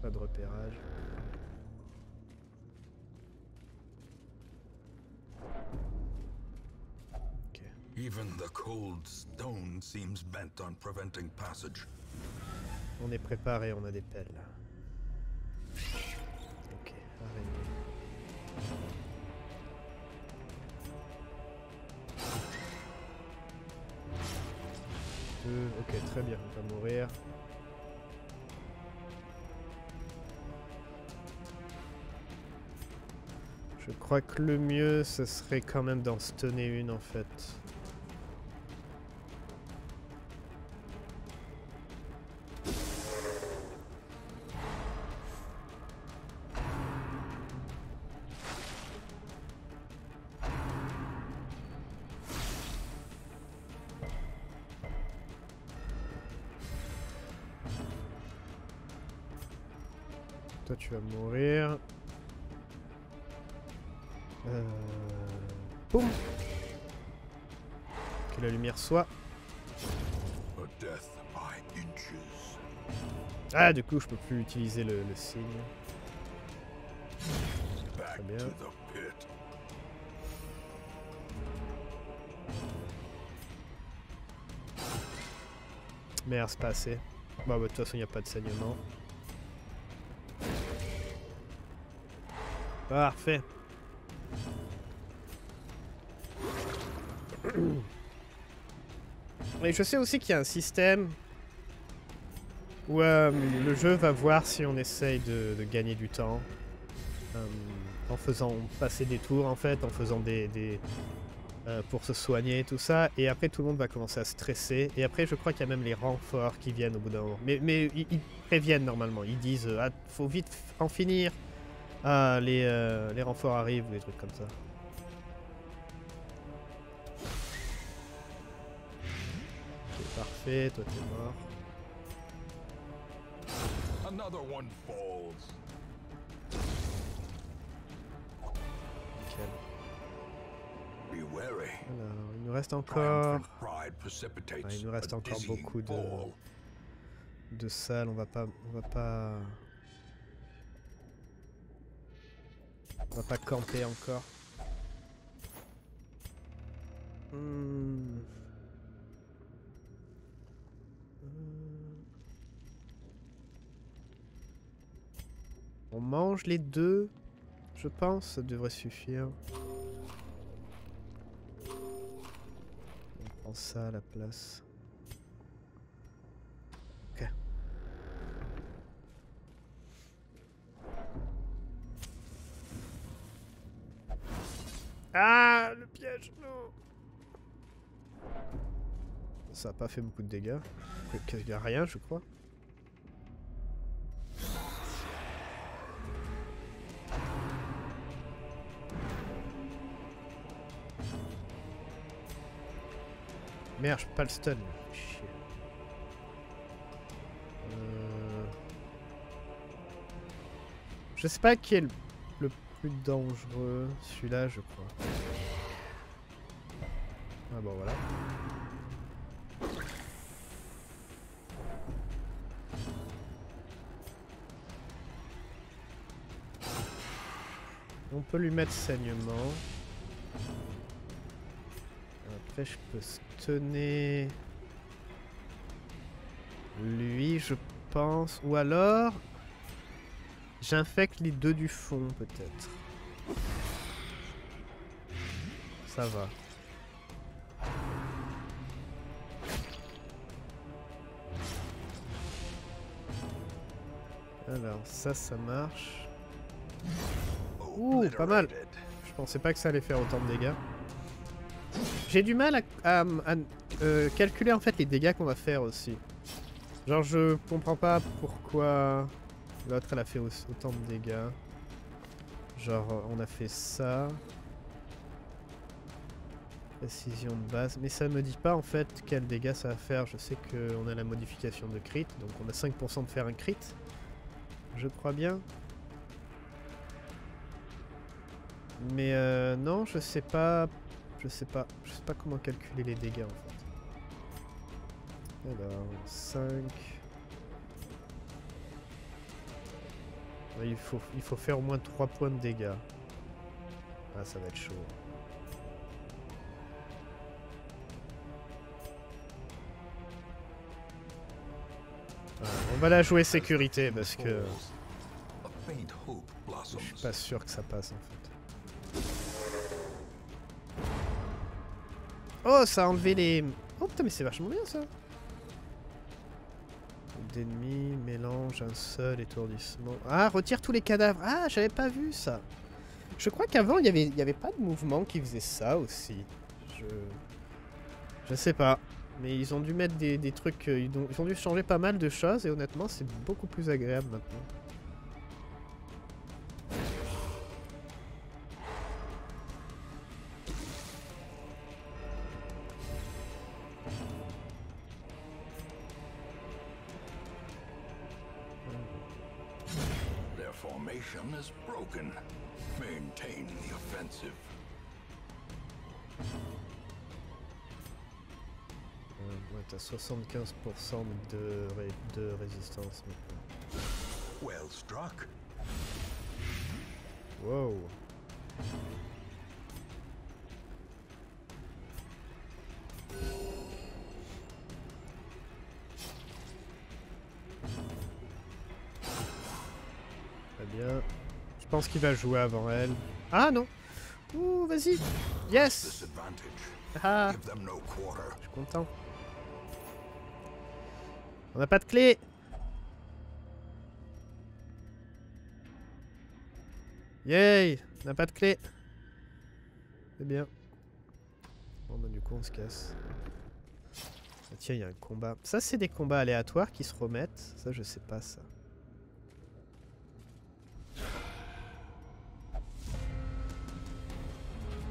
Pas de repérage. Ok. On est préparé, on a des pelles. Ok, arrêtez. Ok, très bien, on va mourir. Je crois que le mieux, ce serait quand même d'en stunner une, en fait. Toi, tu vas mourir. Boum. Que la lumière soit. Ah, du coup, je peux plus utiliser le signe. Très bien. Merde, c'est pas assez. Bon, bah, de toute façon, il n'y a pas de saignement. Parfait. Et je sais aussi qu'il y a un système où le jeu va voir si on essaye de gagner du temps en faisant passer des tours, en fait, en faisant des pour se soigner, tout ça. Et après, tout le monde va commencer à stresser. Et après, je crois qu'il y a même les renforts qui viennent au bout d'un moment. Mais ils préviennent normalement. Ils disent ah, faut vite en finir. Ah, les renforts arrivent ou des trucs comme ça. Parfait, toi t'es mort. Another one falls. Nickel. Be wary. Alors, il nous reste encore. Enfin, il nous reste encore beaucoup de salles. On va pas camper encore. On mange les deux, je pense, ça devrait suffire. On prend ça à la place. Ok. Ah, le piège, non. Ça a pas fait beaucoup de dégâts. Il n'y a rien, je crois. Merde, je peux pas le stun. Chier. Je sais pas qui est le plus dangereux. Celui-là, je crois. Ah bon, voilà. On peut lui mettre saignement. Après, je peux stunner lui, je pense. Ou alors, j'infecte les deux du fond, peut-être. Ça va. Alors, ça, ça marche. Ouh, pas mal. Je pensais pas que ça allait faire autant de dégâts. J'ai du mal à calculer en fait les dégâts qu'on va faire aussi. Genre je comprends pas pourquoi l'autre elle a fait autant de dégâts. Genre on a fait ça. Précision de base. Mais ça me dit pas en fait quel dégât ça va faire. Je sais qu'on a la modification de crit. Donc on a 5% de faire un crit. Je crois bien. Mais non je sais pas. Je sais pas comment calculer les dégâts en fait. Alors, 5... Ouais, il faut faire au moins 3 points de dégâts. Ah, ça va être chaud. Ah, on va la jouer sécurité parce que... Je suis pas sûr que ça passe en fait. Oh, ça a enlevé les... Oh putain, mais c'est vachement bien ça. D'ennemis, mélange, un seul étourdissement... Ah, retire tous les cadavres. Ah, j'avais pas vu ça. Je crois qu'avant, il y avait pas de mouvement qui faisait ça aussi. Je sais pas. Mais ils ont dû mettre des trucs... Ils ont dû changer pas mal de choses et honnêtement, c'est beaucoup plus agréable maintenant. Ouais, t'as 75% de résistance maintenant. Well struck. Wow. Très bien. Je pense qu'il va jouer avant elle. Ah non. Ouh, vas-y. Yes. Ah. Je suis content. On n'a pas de clé. Yay. On n'a pas de clé. C'est bien. Bon, bah, du coup, on se casse. Ah, tiens, il y a un combat. Ça, c'est des combats aléatoires qui se remettent. Ça, je sais pas, ça.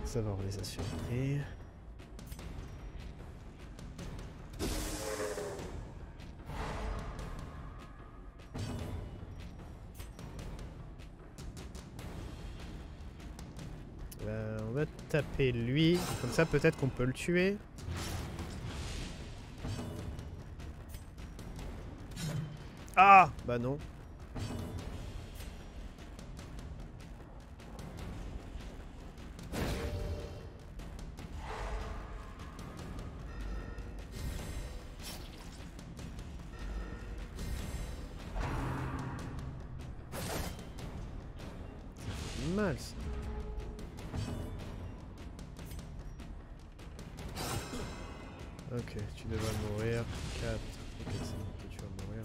Ça va, on les a surpris. On va taper lui, comme ça peut-être qu'on peut le tuer. Ah! Bah non. mal ça. Ok, tu devrais mourir. 4. Ok, c'est bon que tu vas mourir.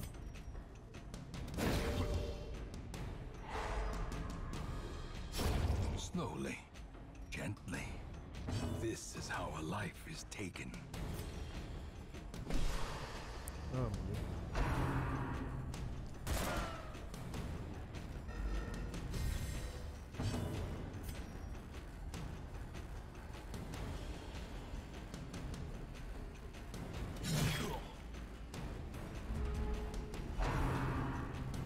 Slowly, gently. This is how a life is taken. Oh mon dieu.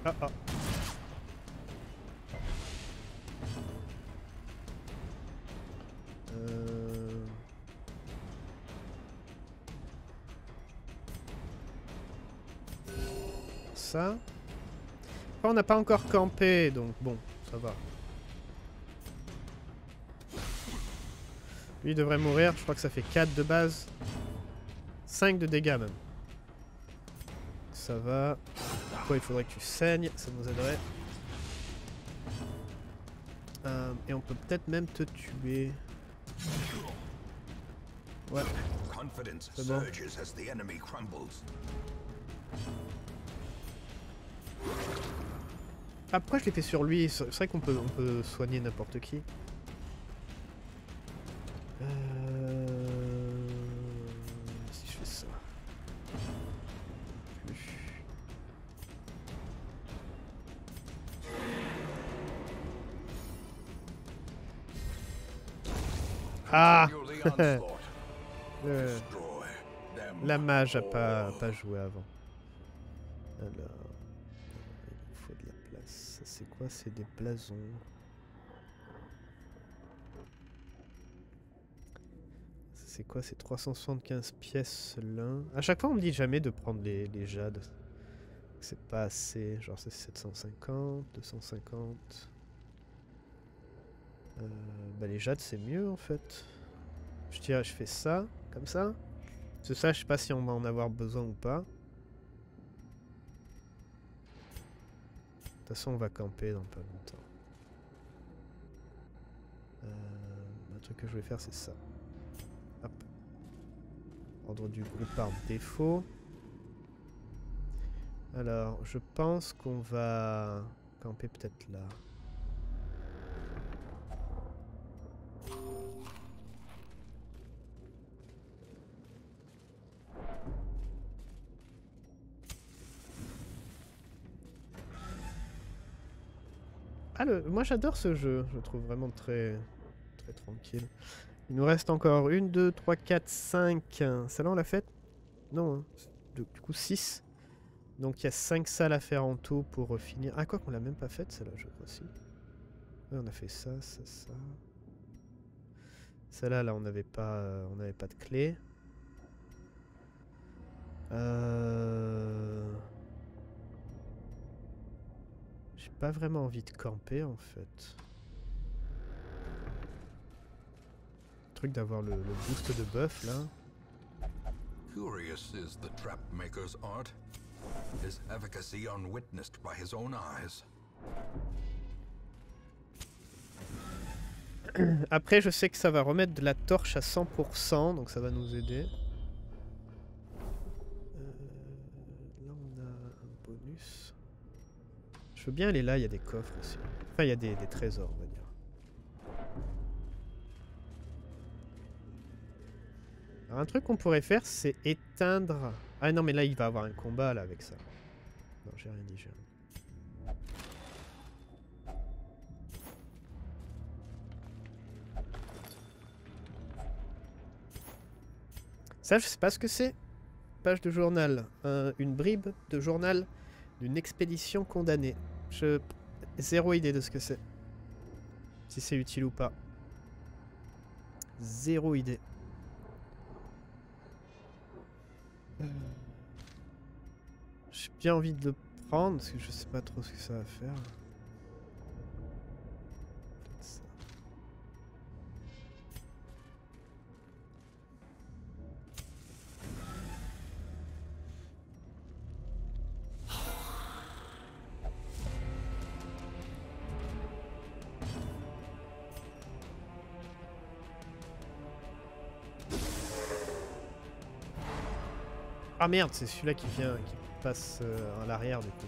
Ah ah. Ça. Enfin, on n'a pas encore campé, donc bon, ça va. Lui il devrait mourir, je crois que ça fait 4 de base. 5 de dégâts même. Ça va. Quoi, il faudrait que tu saignes, ça nous aiderait. Et on peut peut-être même te tuer. Ouais. C'est bon. Ah, pourquoi je l'ai fait sur lui? C'est vrai qu'on peut, on peut soigner n'importe qui. Ah la mage a pas joué avant. Alors, il faut de la place. Ça c'est quoi? C'est des blasons. C'est quoi? C'est 375 pièces l'un. À chaque fois on me dit jamais de prendre les jades. C'est pas assez. Genre c'est 750, 250... bah les jades c'est mieux en fait. Je dirais je fais ça, comme ça. Parce que ça je sais pas si on va en avoir besoin ou pas. De toute façon on va camper dans pas longtemps. Un truc que je voulais faire c'est ça. Hop. Ordre du groupe par défaut. Alors je pense qu'on va camper peut-être là. Ah, moi j'adore ce jeu, je le trouve vraiment très, très tranquille. Il nous reste encore 1, 2, 3, 4, 5. Celle-là on l'a faite? Non, hein. Du coup 6. Donc il y a 5 salles à faire en tout pour finir. Ah, quoi qu'on l'a même pas faite celle-là, je crois aussi. Ouais, on a fait ça, ça, ça. Celle-là, là on n'avait pas, on n'avait pas de clé. J'ai pas vraiment envie de camper en fait. Le truc d'avoir le boost de buff là. Curious is the trap maker's art. His efficacy unwitnessed by his own eyes. Après je sais que ça va remettre de la torche à 100%, donc ça va nous aider. Là on a un bonus. Je veux bien aller là, il y a des coffres aussi. Enfin, il y a des trésors, on va dire. Alors, un truc qu'on pourrait faire, c'est éteindre... Ah non, mais là, il va y avoir un combat, là, avec ça. Non, j'ai rien dit, j'ai rien dit. Ça, je sais pas ce que c'est. Page de journal. Une bribe de journal d'une expédition condamnée. Zéro idée de ce que c'est. Si c'est utile ou pas. Zéro idée. J'ai bien envie de le prendre parce que je sais pas trop ce que ça va faire. Ah merde, c'est celui-là qui vient, qui passe à l'arrière du coup.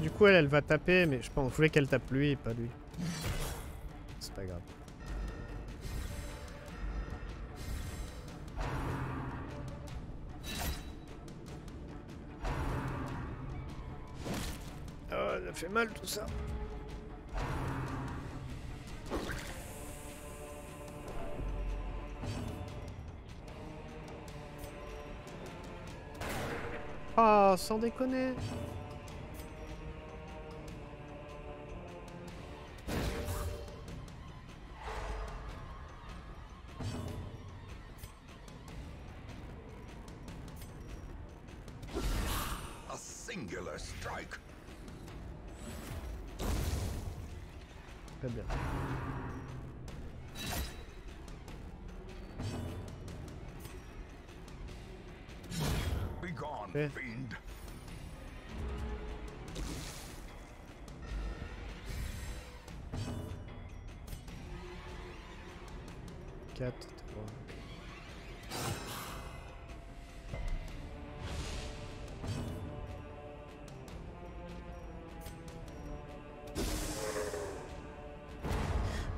Du coup, elle va taper, mais je pense, je voulais qu'elle tape lui et pas lui. C'est pas grave. Oh, ça fait mal tout ça. Ah, oh, sans déconner.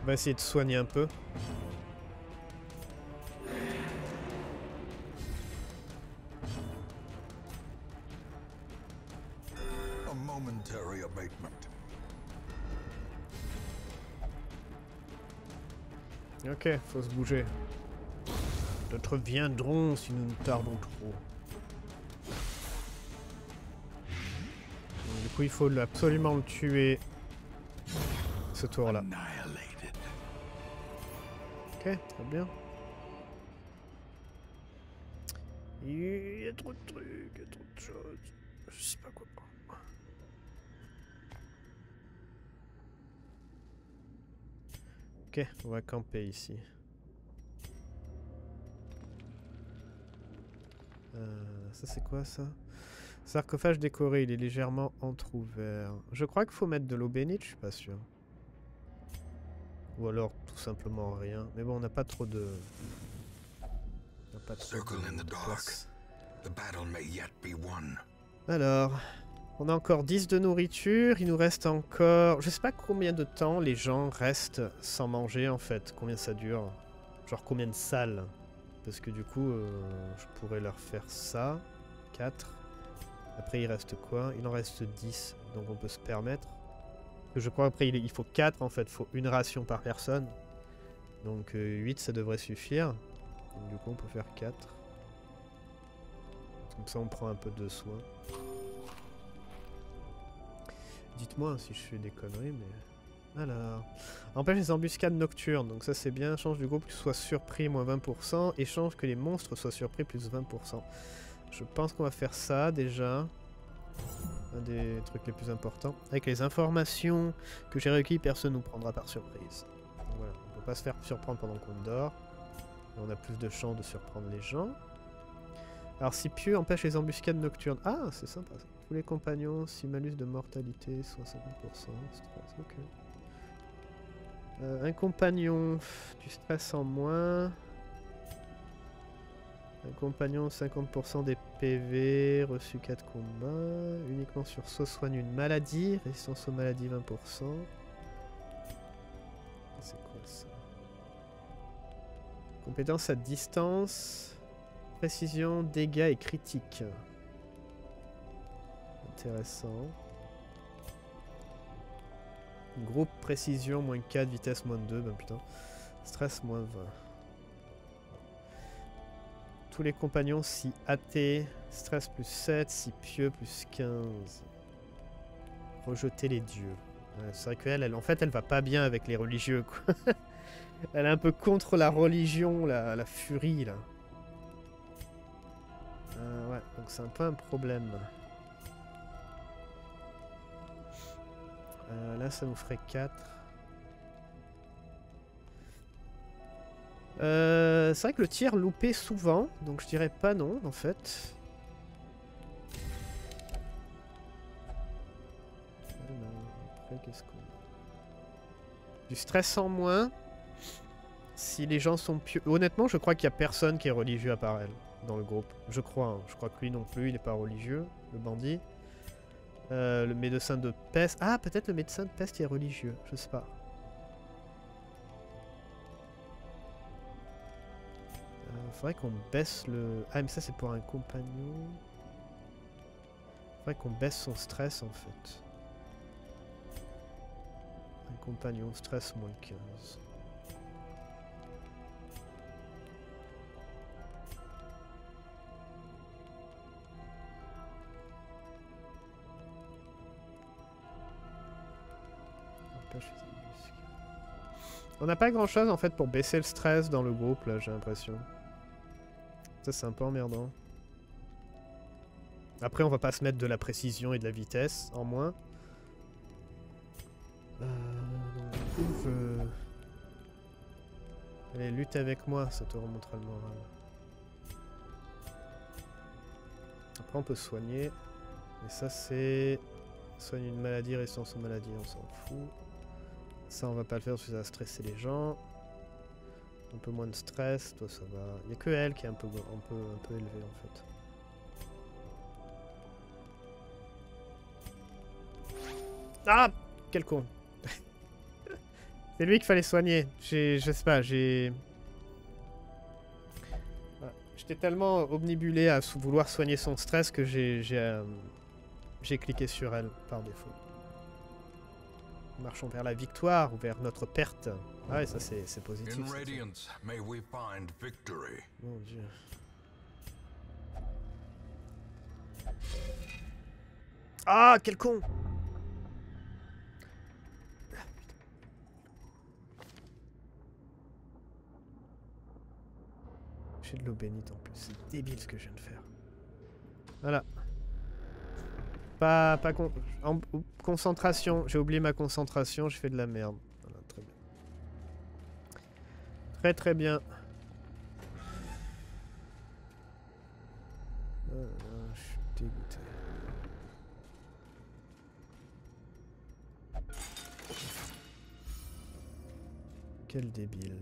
On va essayer de soigner un peu. Ok, faut se bouger. D'autres viendront si nous ne tardons trop. Donc, du coup, il faut absolument le tuer ce tour-là. Ok, très bien. Il y a trop de trucs, il y a trop de choses. Je sais pas quoi prendre. Ok, on va camper ici. Ça c'est quoi ça? Sarcophage décoré, il est légèrement entrouvert. Je crois qu'il faut mettre de l'eau bénite, je suis pas sûr. Ou alors tout simplement rien. Mais bon, on n'a pas trop de... On n'a pas trop de place. Alors, on a encore 10 de nourriture. Il nous reste encore... Je sais pas combien de temps les gens restent sans manger en fait. Combien ça dure? Genre combien de salles? Parce que du coup, je pourrais leur faire ça. 4. Après, il reste quoi? Il en reste 10. Donc, on peut se permettre. Je crois après il faut 4 en fait. Il faut une ration par personne. Donc, 8, ça devrait suffire. Donc, du coup, on peut faire 4. Comme ça, on prend un peu de soin. Dites-moi si je fais des conneries, mais... Alors, empêche les embuscades nocturnes, donc ça c'est bien, change du groupe que soit surpris moins 20%, et change que les monstres soient surpris plus 20%. Je pense qu'on va faire ça déjà, un des trucs les plus importants. Avec les informations que j'ai recueillies, personne ne nous prendra par surprise. Donc voilà, on ne peut pas se faire surprendre pendant qu'on dort, et on a plus de chances de surprendre les gens. Alors si pieux empêche les embuscades nocturnes, ah c'est sympa ça. Tous les compagnons, si malus de mortalité, 60%, stress, ok. Un compagnon, du stress en moins. Un compagnon, 50% des PV, reçu 4 combats. Uniquement sur soi, soigne une maladie, résistance aux maladies 20%. C'est quoi ça? Compétence à distance, précision, dégâts et critiques. Intéressant. Groupe, précision, moins 4, vitesse, moins 2, ben putain. Stress, moins 20. Tous les compagnons, si athées, stress plus 7, si pieux plus 15. Rejeter les dieux. C'est vrai qu'elle, en fait, elle va pas bien avec les religieux, quoi. Elle est un peu contre la religion, la furie, là. Ouais, donc c'est un peu un problème. Là, ça nous ferait 4. C'est vrai que le tir loupait souvent, donc je dirais pas non en fait. Du stress en moins. Si les gens sont pieux... Honnêtement, je crois qu'il n'y a personne qui est religieux à part elle dans le groupe. Je crois. Hein. Je crois que lui non plus, il n'est pas religieux, le bandit. Le médecin de peste... Ah, peut-être le médecin de peste est religieux. Je sais pas. Faudrait qu'on baisse le... Ah, mais ça, c'est pour un compagnon. Faudrait qu'on baisse son stress, en fait. Un compagnon, stress moins 15. On n'a pas grand chose en fait pour baisser le stress dans le groupe là, j'ai l'impression. Ça c'est un peu emmerdant. Après on va pas se mettre de la précision et de la vitesse en moins. Allez, lutte avec moi, ça te remontera le moral. Après on peut soigner. Et ça c'est... Soigne une maladie, résistance aux maladies, on s'en fout. Ça on va pas le faire parce que ça va stresser les gens. Un peu moins de stress, toi ça va. Il n'y a que elle qui est un peu élevée en fait. Ah, quel con. C'est lui qu'il fallait soigner. Je sais pas, j'ai... Voilà. J'étais tellement omnibulé à vouloir soigner son stress que j'ai cliqué sur elle par défaut. Marchons vers la victoire ou vers notre perte. Ah ouais, ça c'est positif. Mon Dieu. Ah, quel con! J'ai de l'eau bénite en plus. C'est débile ce que je viens de faire. Voilà. Pas concentration. J'ai oublié ma concentration, je fais de la merde. Voilà, très bien. Très très bien. Je suis dégoûté. Quel débile.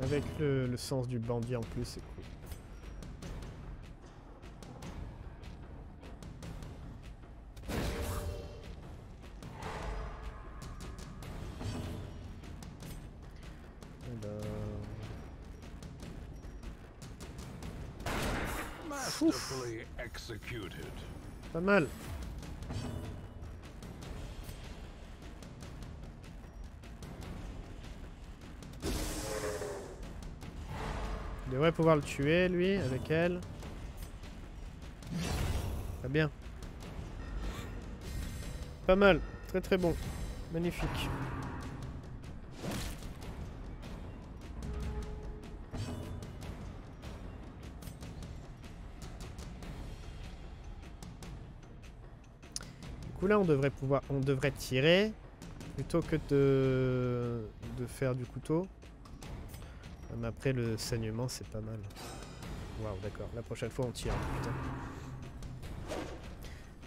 Avec le sens du bandit en plus, c'est cool. Pas mal. Je devrais pouvoir le tuer, lui, avec elle. Très bien. Pas mal. Très très bon. Magnifique. Du coup là, on devrait tirer plutôt que de faire du couteau. Mais après le saignement c'est pas mal. Waouh, d'accord, la prochaine fois on tire, putain.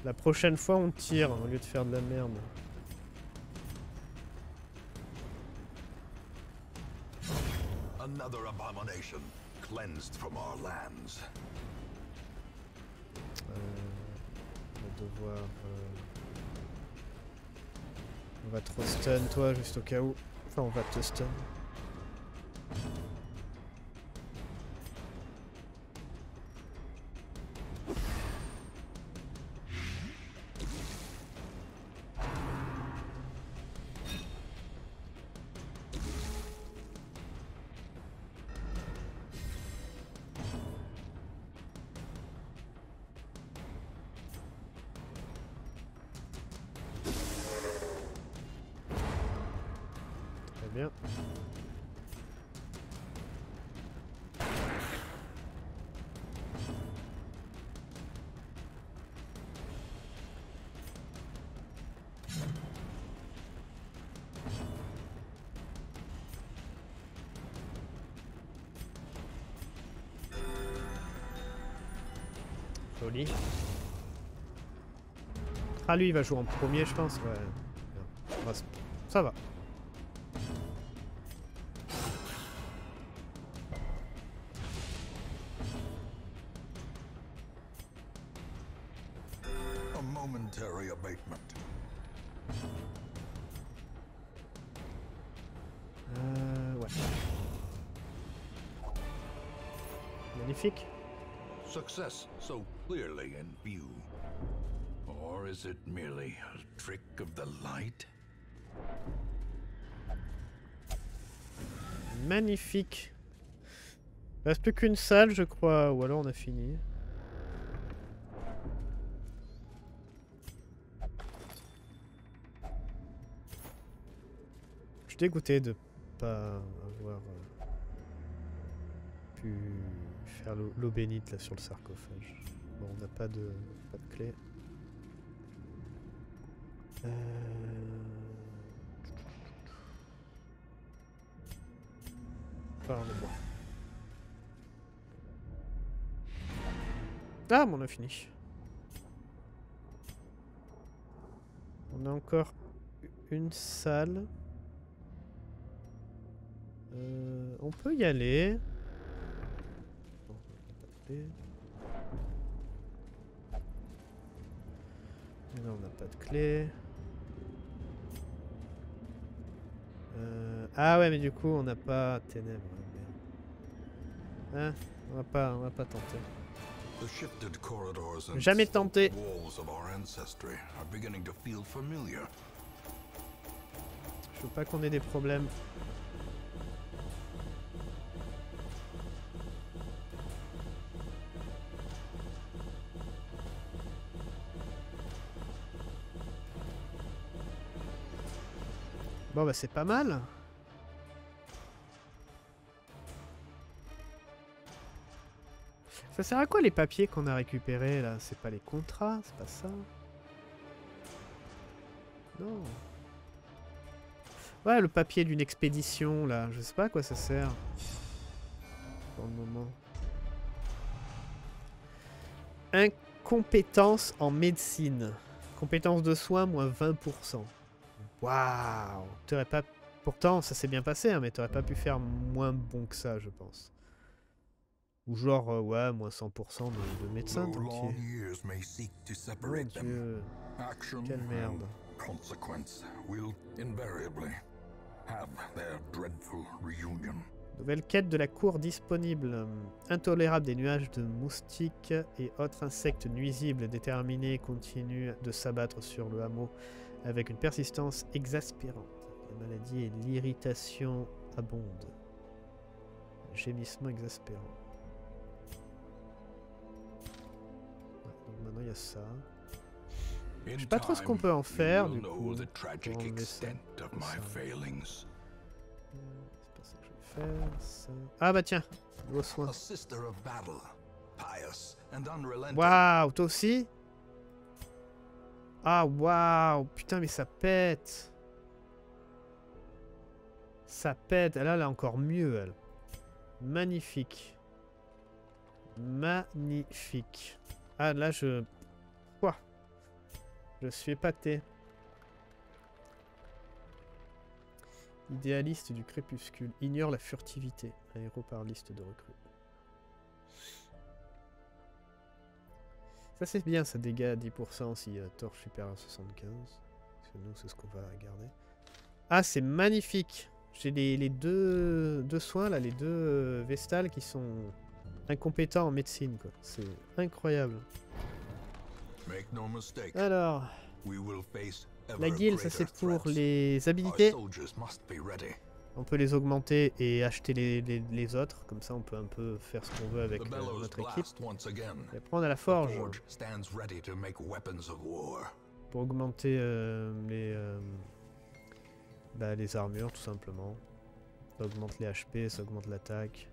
La prochaine fois on tire au lieu de faire de la merde. Another abomination cleansed from our lands. On va devoir... On va te stun toi juste au cas où. Enfin on va te stun. Joli. Ah, lui, il va jouer en premier, je pense. Ouais. Ça va. Ouais. Magnifique. Success so clearly in view. Or is it merely a trick of the light? Magnifique. Il reste plus qu'une salle, je crois, ou alors on a fini. Je suis dégoûté de pas avoir pu faire l'eau bénite là sur le sarcophage. Bon, on n'a pas de clé. Enfin, bon. Ah, mais on a fini. On a encore une salle. On peut y aller. Mais là, on n'a pas de clé. Ah ouais, mais du coup on n'a pas ténèbres. Hein, on va pas tenter. Jamais tenté. Je veux pas qu'on ait des problèmes. Bon bah c'est pas mal. Ça sert à quoi les papiers qu'on a récupérés là? C'est pas les contrats, c'est pas ça. Non. Ouais, le papier d'une expédition là, je sais pas à quoi ça sert. Pour le moment. Incompétence en médecine. Compétence de soins moins 20%. Waouh, t'aurais pas... Pourtant, ça s'est bien passé, hein, mais t'aurais pas pu faire moins bon que ça, je pense. Ou genre, ouais, moins 100% de médecins, tant que... Mon Dieu, quelle merde. Nouvelle quête de la cour disponible. Intolérable des nuages de moustiques et autres insectes nuisibles déterminés continuent de s'abattre sur le hameau. Avec une persistance exaspérante. La maladie et l'irritation abondent. Un gémissement exaspérant. Ouais, donc maintenant il y a ça. Je sais pas trop ce qu'on peut en faire du coup. C'est pas ça que je vais faire. Ça. Ah bah tiens, gros soin. Waouh, toi aussi? Ah waouh, putain mais ça pète. Ça pète, elle a encore mieux elle. Magnifique. Magnifique. Ah là je... Quoi? Je suis épaté. Idéaliste du crépuscule. Ignore la furtivité. Un héros par liste de recrues. Ça c'est bien, ça dégâts à 10% si la torche supérieure à 75. Parce que nous c'est ce qu'on va garder. Ah c'est magnifique. J'ai les deux soins là, les deux vestales qui sont incompétents en médecine quoi. C'est incroyable. Alors, la guilde ça c'est pour les habilités. On peut les augmenter et acheter les autres, comme ça on peut un peu faire ce qu'on veut avec notre équipe. Et prendre à la forge pour augmenter les armures tout simplement. Ça augmente les HP, ça augmente l'attaque.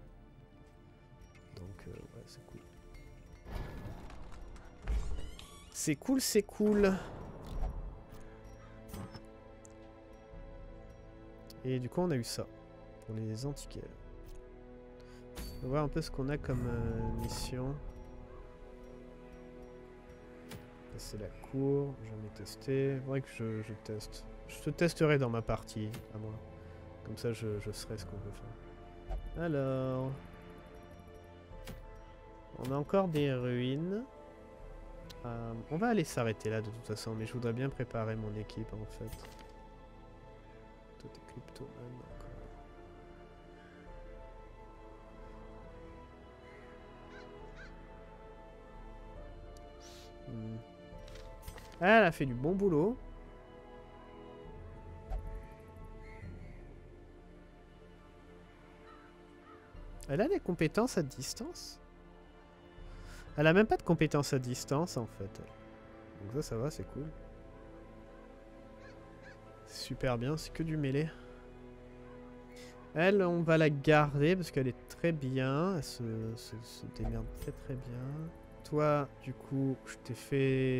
Donc ouais c'est cool. C'est cool, c'est cool. Et du coup on a eu ça, pour les antiquaires. On va voir un peu ce qu'on a comme mission. Ça c'est la cour, jamais testé. Faudrait que je teste. Je te testerai dans ma partie, à moi. Comme ça je saurai ce qu'on peut faire. Alors... on a encore des ruines. On va aller s'arrêter là de toute façon, mais je voudrais bien préparer mon équipe en fait. Tout est crypto même encore. Elle a fait du bon boulot. Elle a des compétences à distance. Elle a même pas de compétences à distance en fait. Donc ça va, c'est cool. Super bien, c'est que du mêlé. Elle, on va la garder parce qu'elle est très bien. Elle se démerde très bien. Toi, du coup, j'ai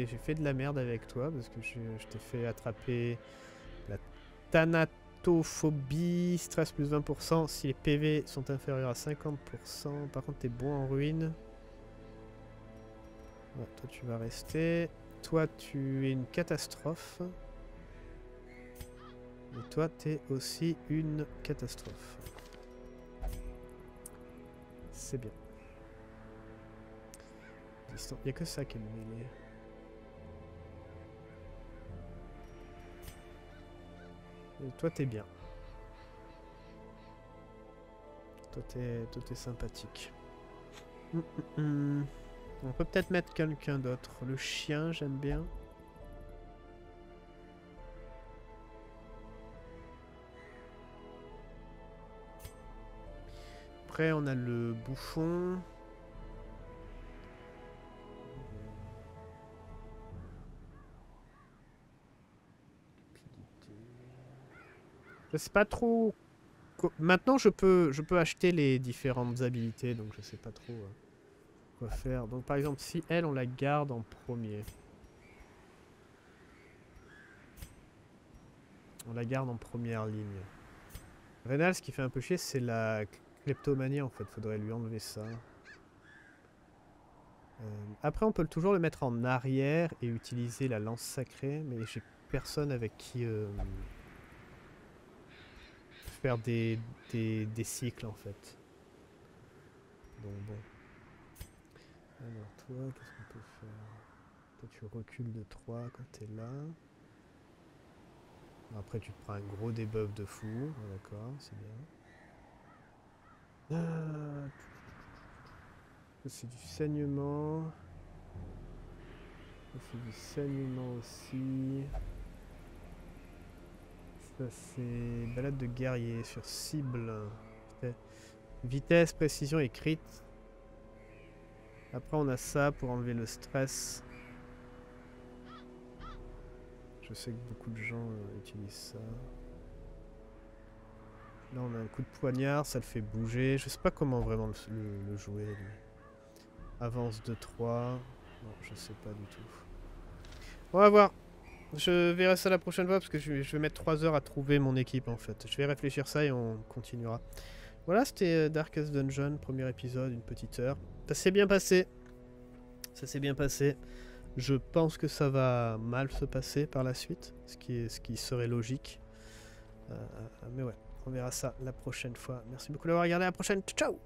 fait de la merde avec toi parce que je t'ai fait attraper la thanatophobie, stress plus 20% si les PV sont inférieurs à 50%. Par contre, t'es bon en ruine. Ouais, toi tu vas rester. Toi tu es une catastrophe. Et toi t'es aussi une catastrophe. C'est bien. Il n'y a que ça qui est mêlé. Et toi t'es bien. Toi t'es sympathique. On peut peut-être mettre quelqu'un d'autre. Le chien, j'aime bien. Après, on a le bouffon. C'est pas trop... Maintenant, je peux acheter les différentes habilités, donc je sais pas trop... quoi faire. Donc par exemple si elle on la garde en premier. On la garde en première ligne. Rénal, ce qui fait un peu chier c'est la kleptomanie en fait. Faudrait lui enlever ça. Après on peut toujours le mettre en arrière et utiliser la lance sacrée. Mais j'ai personne avec qui faire des cycles en fait. Donc bon. Alors toi, qu'est-ce qu'on peut faire? Toi tu recules de 3 quand t'es là. Après tu te prends un gros debuff de fou. Ah, d'accord, c'est bien. Ah, c'est du saignement. C'est du saignement aussi. Ça c'est balade de guerrier sur cible. Vitesse, précision et crit. Après on a ça pour enlever le stress. Je sais que beaucoup de gens utilisent ça. Là on a un coup de poignard, ça le fait bouger. Je sais pas comment vraiment le jouer. Mais... avance de 3. Non, je sais pas du tout. On va voir. Je verrai ça la prochaine fois parce que je vais mettre 3 heures à trouver mon équipe en fait. Je vais réfléchir ça et on continuera. Voilà, c'était Darkest Dungeon, premier épisode, une petite heure. Ça s'est bien passé. Ça s'est bien passé. Je pense que ça va mal se passer par la suite, ce qui serait logique. Mais ouais, on verra ça la prochaine fois. Merci beaucoup d'avoir regardé. À la prochaine. Ciao!